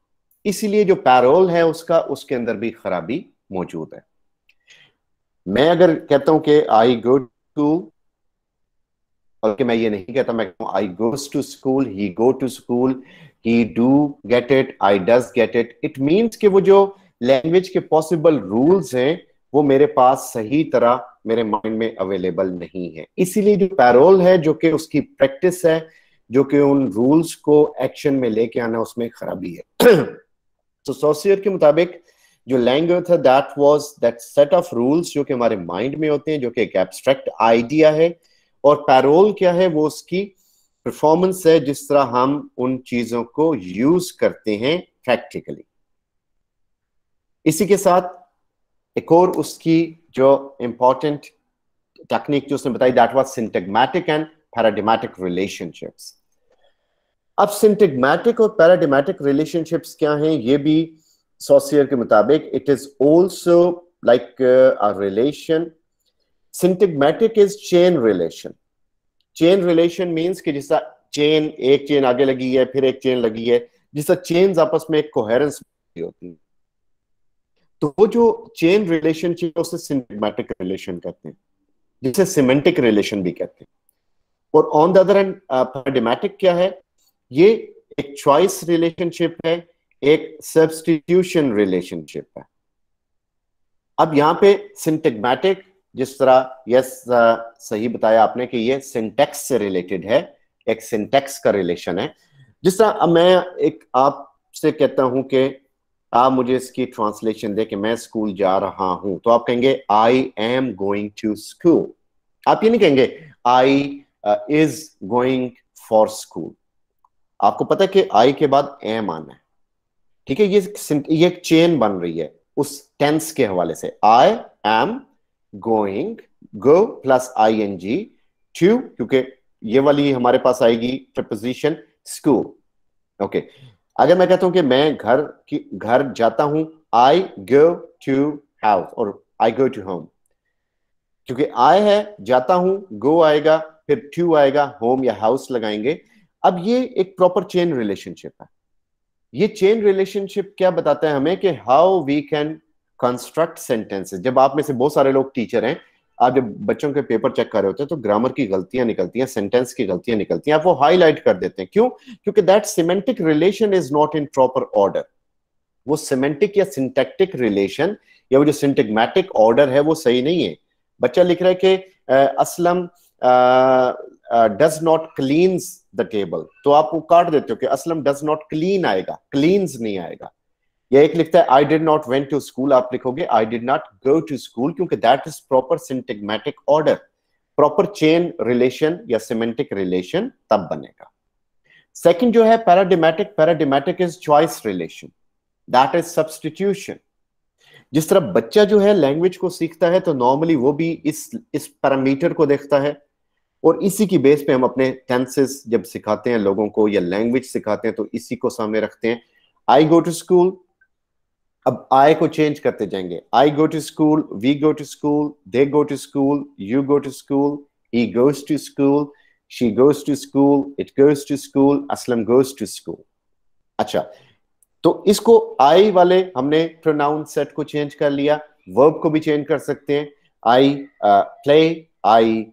इसीलिए जो पैरोल है उसका, उसके अंदर भी खराबी मौजूद है। मैं अगर कहता हूं कि आई गो टू, और कि मैं ये नहीं कहता, मैं कहता हूं I goes to school, he go to school, he do get it, I does get it. It means कि वो जो लैंग्वेज के पॉसिबल रूल्स हैं वो मेरे पास सही तरह मेरे माइंड में अवेलेबल नहीं है. इसीलिए जो पैरोल है, जो कि उसकी प्रैक्टिस है, जो कि उन रूल्स को एक्शन में लेके आना, उसमें खराबी है. तो सॉसियर के मुताबिक जो लैंग्वेज था that was that set of rules जो कि हमारे माइंड में होते हैं, जो कि एक एब्स्ट्रैक्ट आइडिया है, और पैरोल क्या है, वो उसकी परफॉर्मेंस है जिस तरह हम उन चीजों को यूज करते हैं प्रैक्टिकली. इसी के साथ एक और उसकी जो इंपॉर्टेंट टेक्निक जो उसने बताई that was syntagmatic and paradigmatic relationships. अब सिंटैग्मैटिक और पैराडिगमैटिक रिलेशनशिप्स क्या हैं, ये भी सॉसियर के मुताबिक it is also like a relation. Syntagmatic is chain relation. Chain relation means कि जैसा चेन, एक चेन आगे लगी है फिर एक चेन लगी है, जैसा चेन्स आपस में एक कोहेरेंस होती है, तो वो जो चेन रिलेशनशिप उसे सिंटैग्मैटिक रिलेशन कहते हैं, जिसे सिमेंटिक रिलेशन भी कहते हैं. और on the other and paradigmatic क्या है, ये एक चॉइस रिलेशनशिप है, एक सब्स्टिट्यूशन रिलेशनशिप है. अब यहाँ पे सिंटैग्मैटिक जिस तरह यस yes, uh, सही बताया आपने कि ये सिंटैक्स से रिलेटेड है, एक सिंटैक्स का रिलेशन है. जिस तरह अब मैं एक आपसे कहता हूं कि आप मुझे इसकी ट्रांसलेशन दे कि मैं स्कूल जा रहा हूं, तो आप कहेंगे I am going to school. आप ये नहीं कहेंगे I is going for school. आपको पता है कि आई के बाद एम आना है, ठीक है. ये ये एक चेन बन रही है उस टेंस के हवाले से. I am going, go plus I N G, to, क्योंकि ये वाली हमारे पास आएगी प्रीपोजिशन स्कूल. ओके, अगर मैं कहता हूं कि मैं घर की घर जाता हूं, आई गो टू हाउस और आई गो टू होम, क्योंकि आई है जाता हूं, गो आएगा फिर टू आएगा, होम या हाउस लगाएंगे. अब ये एक प्रॉपर चेन रिलेशनशिप है. ये चेन रिलेशनशिप क्या बताता है हमें कि how we can construct sentences. जब आप में से बहुत सारे लोग टीचर हैं, आप जब बच्चों के पेपर चेक कर रहे होते हैं तो ग्रामर की गलतियां निकलती हैं, सेंटेंस की गलतियां निकलती हैं, आप वो हाईलाइट कर देते हैं. क्यों? क्योंकि that semantic relation is not in proper order. वो सिमेंटिक या सिंटैक्टिक रिलेशन या वो जो सिंटैग्मैटिक ऑर्डर है वो सही नहीं है. बच्चा लिख रहा है कि uh, Aslam does not cleans the table, तो आप वो काट देते हो कि असलम डज नॉट क्लीन आएगा, क्लीन्स नहीं आएगा. या एक लिखता है I did not went to school, आप लिखोगे I did not go to school, क्योंकि that is proper syntagmatic order. Proper chain relation या सिमेंटिक रिलेशन तब बनेगा. सेकंड जो है paradigmatic, paradigmatic is choice relation, that is substitution. जिस तरह बच्चा जो है लैंग्वेज को सीखता है तो नॉर्मली वो भी इस इस पैरामीटर को देखता है, और इसी की बेस पे हम अपने टेंसेस जब सिखाते हैं लोगों को या लैंग्वेज सिखाते हैं तो इसी को सामने रखते हैं. आई गो टू स्कूल, अब आई को चेंज करते जाएंगे, I go to school, we go to school, they go to school, you go to school, he goes to school, she goes to school, it goes to school, Aslam goes to school. अच्छा, तो इसको आई वाले हमने pronoun set को change कर लिया. Verb को भी चेंज कर सकते हैं, I play, I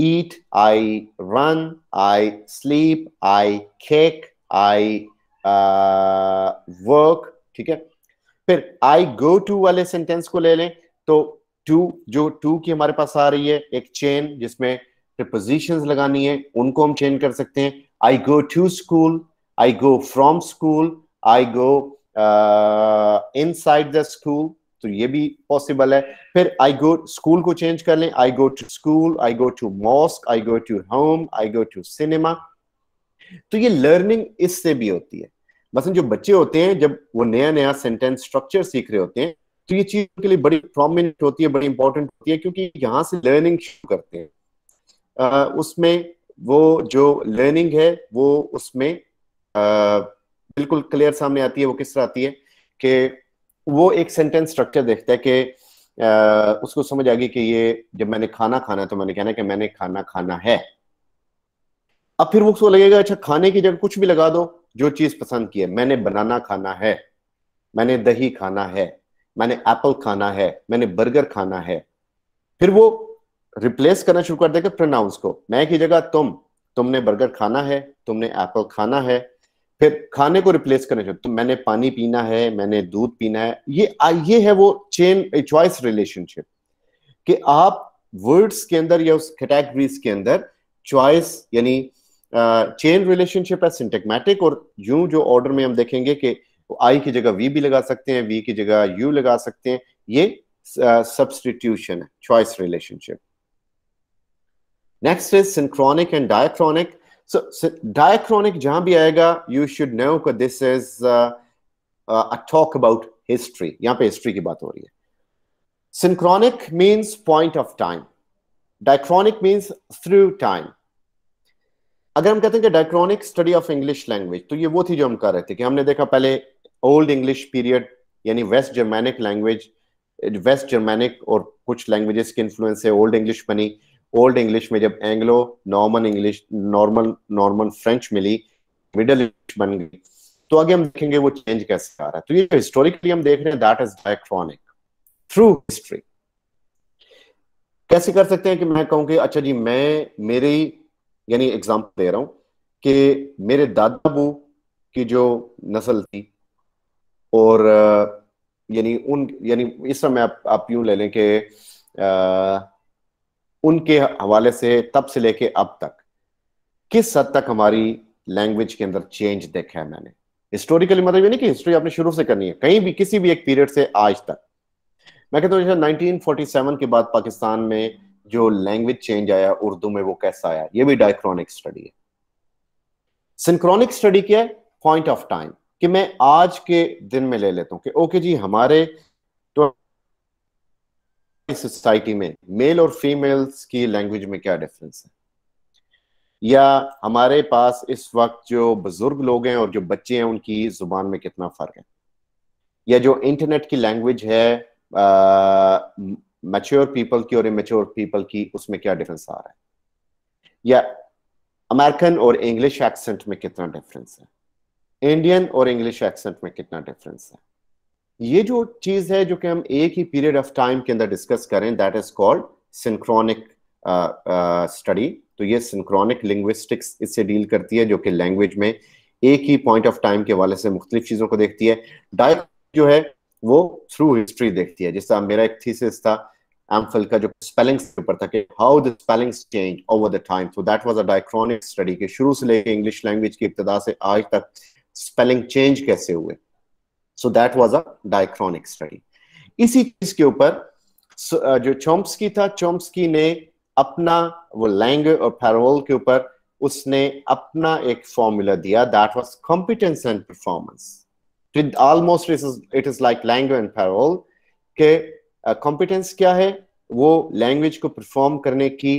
eat, I run, I sleep, I cake, I work, ठीक है. फिर आई गो टू वाले सेंटेंस को ले लें तो टू जो टू की हमारे पास आ रही है एक चेन जिसमें प्रीपोजिशंस लगानी है, उनको हम चेंज कर सकते हैं. I go to school, I go from school, I go inside the school, तो ये भी पॉसिबल है. फिर आई गो स्कूल को चेंज कर लें, I go to school, I go to mosque, I go to home, I go to cinema. तो ये लर्निंग इससे भी होती है. मसलन जो बच्चे होते हैं जब वो नया नया सेंटेंस स्ट्रक्चर सीख रहे होते हैं तो ये चीज के लिए बड़ी प्रोमिनेंट होती है, बड़ी इंपॉर्टेंट होती है, क्योंकि यहाँ से लर्निंग शुरू करते हैं. आ, उसमें वो जो लर्निंग है वो उसमें आ, बिल्कुल क्लियर सामने आती है. वो किस तरह आती है कि वो एक सेंटेंस स्ट्रक्चर देखता है कि आ, उसको समझ आ गई कि ये जब मैंने खाना खाना है तो मैंने कहना है कि मैंने खाना खाना है. अब फिर उसको लगेगा अच्छा खाने की जगह कुछ भी लगा दो जो चीज पसंद की है. मैंने बनाना खाना है, मैंने दही खाना है, मैंने एप्पल खाना है, मैंने बर्गर खाना है. फिर वो रिप्लेस करना शुरू कर देगा प्रोनाउंस को, मैं की जगह तुम, तुमने बर्गर खाना है, तुमने एप्पल खाना है, फिर खाने को रिप्लेस करना चाहिए, तो मैंने पानी पीना है, मैंने दूध पीना है, ये ये है वो चेन चॉइस रिलेशनशिप कि आप वर्ड्स के अंदर या उस कैटेगरीज के अंदर चॉइस यानी चेन रिलेशनशिप है सिंटैग्मैटिक। और यूं जो ऑर्डर में हम देखेंगे कि आई की जगह वी भी लगा सकते हैं, वी की जगह यू लगा सकते हैं, ये सब्स्टिट्यूशन है, choice relationship. Next is synchronic and diachronic. So diachronic जहां भी आएगा यू शुड नो कि this is a talk about history, यहाँ पे हिस्ट्री की बात हो रही है। Synchronic means point of time. Diachronic means through time. अगर हम कहते हैं कि diachronic study of English language, तो ये वो थी जो हम कर रहे थे कि हमने देखा पहले Old English period यानी West Germanic language, West Germanic और कुछ languages के influence से Old English बनी। Old English में जब Anglo-Norman English, Norman Norman French मिली, Middle English बन गई, तो आगे हम देखेंगे वो change कैसे आ रहा है। तो ये historically हम देख रहे हैं that is diachronic. Through history कैसे कर सकते हैं कि मैं कहूं कि अच्छा जी मैं मेरी यानी एग्जाम्पल दे रहा हूं कि मेरे दादाबू की जो नस्ल थी और यानी उन यानी इस समय आप, आप यूं ले लें कि उनके हवाले से तब से लेके अब तक किस हद तक हमारी लैंग्वेज के अंदर चेंज देखा है मैंने हिस्टोरिकली। मतलब ये नहीं कि हिस्ट्री आपने शुरू से करनी है, कहीं भी किसी भी एक पीरियड से आज तक। मैं कहता हूँ नाइनटीन फोर्टी सेवन के बाद पाकिस्तान में जो लैंग्वेज चेंज आया उर्दू में वो कैसा आया, ये भी डायक्रॉनिक स्टडी है। सिंक्रोनिक स्टडी क्या है? पॉइंट ऑफ टाइम कि मैं आज के दिन में ले लेता हूँ कि ओके जी हमारे तो सोसाइटी में मेल और फीमेल्स की लैंग्वेज में क्या डिफरेंस है, या हमारे पास इस वक्त जो बुजुर्ग लोग हैं और जो बच्चे हैं उनकी जुबान में कितना फर्क है, या जो इंटरनेट की लैंग्वेज है मैच्योर uh, पीपल की और इमेच्योर पीपल की उसमें क्या डिफरेंस आ रहा है, या अमेरिकन और इंग्लिश एक्सेंट में कितना डिफरेंस है, इंडियन और इंग्लिश एक्सेंट में कितना डिफरेंस है। ये जो चीज है जो कि हम एक ही पीरियड ऑफ टाइम के अंदर डिस्कस करें that is called synchronic study. तो ये सिंक्रोनिक लिंग्विस्टिक्स इससे डील करती है जो कि लैंग्वेज में एक ही पॉइंट ऑफ टाइम के हवाले से मुख्तलिफ चीजों को देखती है। डाय जो है वो थ्रू हिस्ट्री देखती है। जैसा मेरा एक थीसिस था एम्फिल का जो स्पेलिंग्स के ऊपर था कि how the spellings change over the time, so that was a diachronic study के शुरू से लेके इंग्लिश लैंग्वेज की इब्तिदा से आज तक स्पेलिंग चेंज कैसे हुए, so that was a diachronic study. इसी चीज के ऊपर जो चॉम्स्की था, चॉम्स्की ने अपना वो लैंग और पैरोल के ऊपर उसने अपना एक फॉर्मूला दिया that was competence and performance. So almost it is like language and parole के कॉम्पिटेंस क्या है, वो लैंग्वेज को परफॉर्म करने की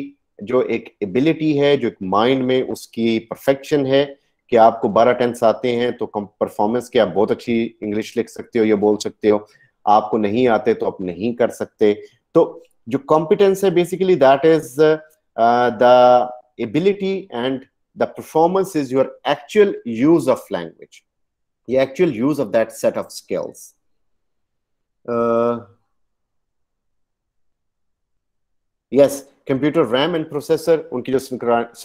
जो एक एबिलिटी है, जो एक माइंड में उसकी परफेक्शन है कि आपको बारह टेंस आते हैं तो परफॉर्मेंस के आप बहुत अच्छी इंग्लिश लिख सकते हो या बोल सकते हो, आपको नहीं आते तो आप नहीं कर सकते। तो जो कॉम्पिटेंस है basically that is the ability and the performance is your actual use of language, the actual use of that set of skills. Uh, yes, computer RAM and processor, उनकी जो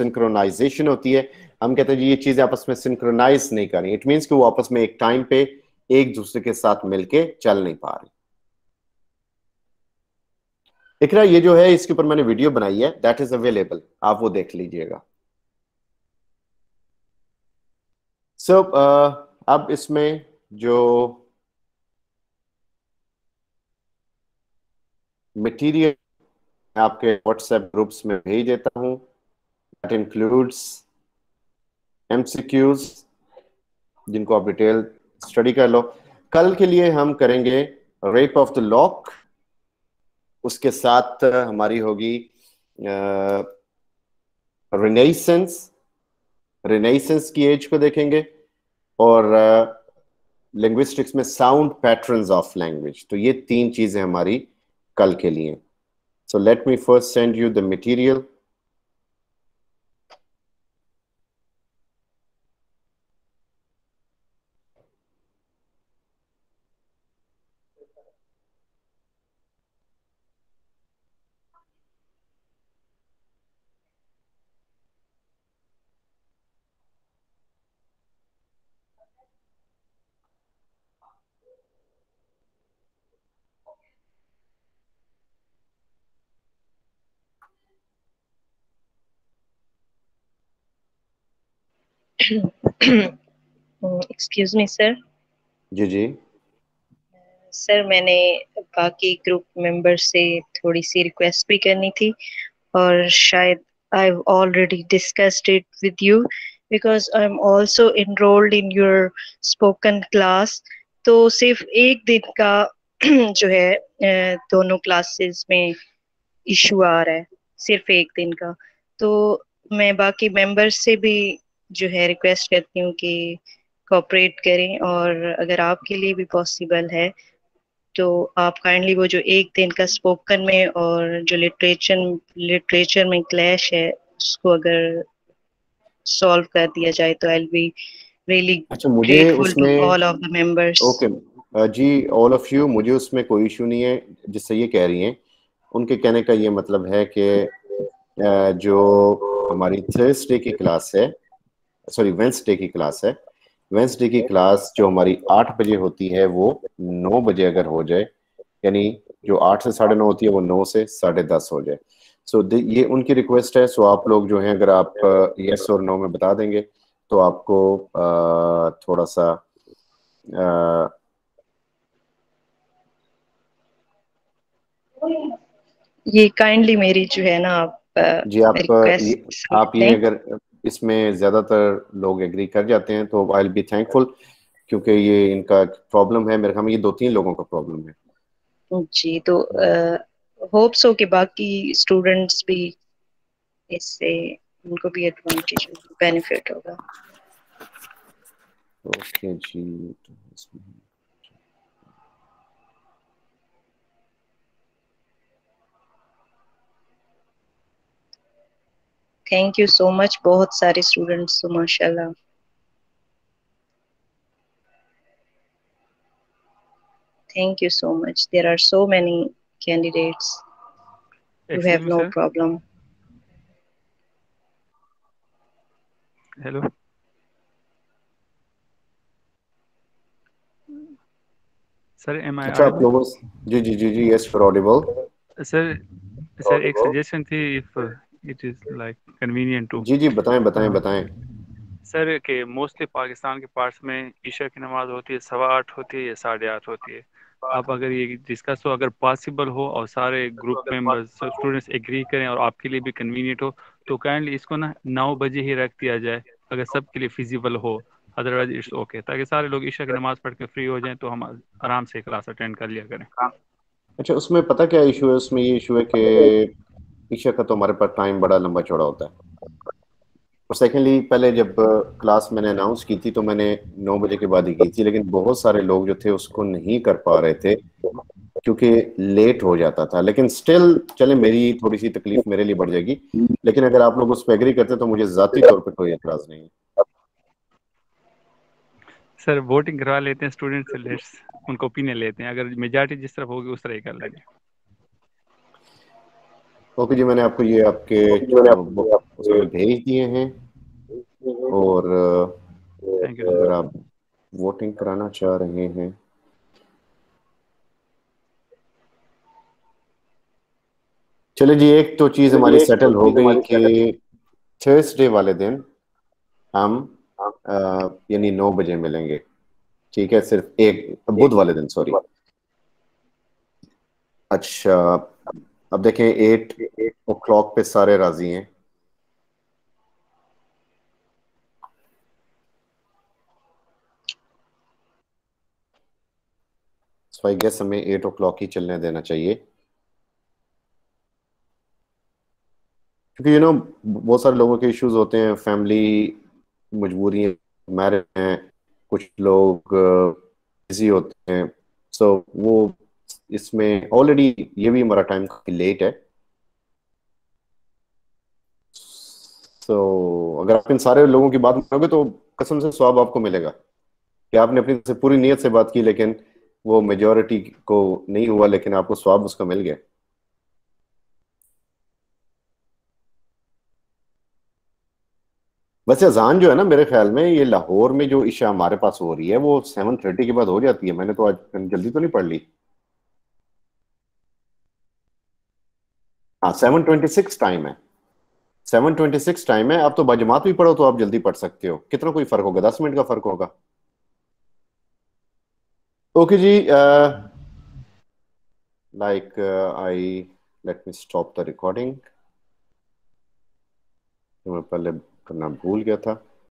synchronization होती है, हम कहते हैं जी ये चीजें आपस में synchronize नहीं कर रही, it means कि वो आपस में एक time पे एक दूसरे के साथ मिलके चल नहीं पा रही। इकरा ये जो है इसके ऊपर मैंने वीडियो बनाई है that is available, आप वो देख लीजिएगा। So uh, अब इसमें जो मटेरियल आपके व्हाट्सएप ग्रुप्स में भेज देता हूं दैट इंक्लूड्स एमसीक्यूज जिनको आप डिटेल स्टडी कर लो। कल के लिए हम करेंगे रेप ऑफ द लॉक, उसके साथ हमारी होगी रिनेसेंस, रिनेसेंस की एज को देखेंगे और लिंग्विस्टिक्स uh, में साउंड पैटर्न्स ऑफ लैंग्वेज। तो ये तीन चीजें हमारी कल के लिए। So let me first send you the material. Excuse me sir. जी जी सर, मैंने बाकी ग्रुप मेंबर से थोड़ी सी रिक्वेस्ट भी करनी थी और शायद I have already discussed it with you because I am also enrolled in your spoken class. तो सिर्फ एक दिन का जो है दोनों क्लासेस में इशू आ रहा है, सिर्फ एक दिन का। तो मैं बाकी मेंबर्स से भी जो है रिक्वेस्ट करती हूँ कि कोऑपरेट करें, और अगर आपके लिए भी पॉसिबल है तो आप काइंडली वो जो एक दिन का स्पोकन में और जो लिटरेचर लिटरेचर में क्लैश है उसको अगर सॉल्व कर दिया जाए तो I will be really grateful to all of the members. Okay जी, ऑल ऑफ यू, मुझे उसमें कोई इशू नहीं है। जिससे ये कह रही हैं उनके कहने का ये मतलब है कि जो हमारी थर्सडे की क्लास है, सॉरी वेंसडे की क्लास है, वेंसडे की क्लास जो हमारी आठ बजे होती है वो नौ बजे अगर हो जाए, यानी जो आठ से साढ़े नौ होती है वो नौ से साढ़े दस हो जाए। सो so, ये उनकी रिक्वेस्ट है। सो so, आप लोग जो हैं अगर आप यस और नो में बता देंगे तो आपको आ, थोड़ा सा आ, ये काइंडली मेरी जो है ना आप जी आप ये, आप ये अगर इसमें ज्यादातर लोग एग्री कर जाते हैं तो आई विल बी थैंकफुल, क्योंकि ये इनका प्रॉब्लम है, मेरे ख्याल में ये दो तीन लोगों का प्रॉब्लम है जी। तो होप्स हो कि बाकी स्टूडेंट्स भी इससे उनको भी एडवांटेज बेनिफिट होगा। ओके जी, थैंक यू सो मच। बहुत सारे स्टूडेंट्स तो माशाल्लाह। Thank you so much. There are so many candidates you have no problem. Hello sir, am I आप लोगों जी जी जी जी yes for audible. Sir sir एक सजेशन थी, if it is like convenient to. जी जी बताएं बताएं बताएं सर के मोस्टली पाकिस्तान के पार्ट्स में ईशा की नमाज होती है सवा आठ होती है या साढ़े आठ होती है। आप अगर ये डिस्कस हो, अगर पॉसिबल हो और सारे ग्रुप मेंबर्स स्टूडेंट्स एग्री करें और आपके लिए भी कन्वीनियंट हो तो काइंडली इसको ना नौ बजे ही रख दिया जाए, अगर सबके लिए फिजिबल हो। अदरवाइज इट्स ओके, ताकि सारे लोग ईशा की नमाज पढ़ के फ्री हो जाएं तो हम आराम से क्लास अटेंड कर लिया करें। अच्छा, उसमें पता क्या इशू है? उसमें ये इशू है कि ईशा का तो हमारे पास टाइम बड़ा लंबा चौड़ा होता है, और सेकेंडली पहले जब क्लास मैंने अनाउंस की थी तो मैंने नौ बजे के बाद ही की थी, लेकिन बहुत सारे लोग जो थे उसको नहीं कर पा रहे थे क्योंकि लेट हो जाता था। लेकिन स्टिल चले, मेरी थोड़ी सी तकलीफ मेरे लिए बढ़ जाएगी, लेकिन अगर आप लोग उस पर एग्री करते तो मुझे जाती तौर पर कोई एतराज नहीं है। सर वोटिंग करवा लेते हैं स्टूडेंट से, उनको ओपिनियन लेते हैं, अगर मेजॉरिटी जिस तरफ होगी उस तरह ही कर लेंगे। ओके okay, जी मैंने आपको ये आपके उसमें भेज दिए हैं, और अगर आप वोटिंग कराना चाह रहे हैं चले जी। एक तो चीज हमारी सेटल हो गई कि थर्सडे वाले दिन हम यानी नौ बजे मिलेंगे, ठीक है? सिर्फ एक बुध वाले दिन, सॉरी। अच्छा अब देखें एट ओ क्लॉक पे सारे राजी हैं। सो आई गेस हमें एट ओ क्लॉक ही चलने देना चाहिए, क्योंकि यू नो बहुत सारे लोगों के इश्यूज होते हैं, फैमिली मजबूरी, मैरिज हैं, कुछ लोग बिजी होते हैं। सो so, वो इसमें ऑलरेडी ये भी हमारा टाइम लेट है। सो so, अगर आप इन सारे लोगों की बात करोगे तो कसम से स्वाब आपको मिलेगा कि आपने अपनी से पूरी नीयत से बात की, लेकिन वो मेजॉरिटी को नहीं हुआ, लेकिन आपको स्वाब उसका मिल गया। वैसे अजान जो है ना, मेरे ख्याल में ये लाहौर में जो इशा हमारे पास हो रही है वो सेवन थर्टी के बाद हो जाती है। मैंने तो आज जल्दी तो नहीं पढ़ ली। सेवन ट्वेंटी सिक्स टाइम है, सेवन ट्वेंटी सिक्स टाइम है, आप तो बाजमात भी पढ़ो तो आप जल्दी पढ़ सकते हो। कितना कोई फर्क होगा, दस मिनट का फर्क होगा। ओके जी, like I let me stop the recording, मैं पहले करना भूल गया था।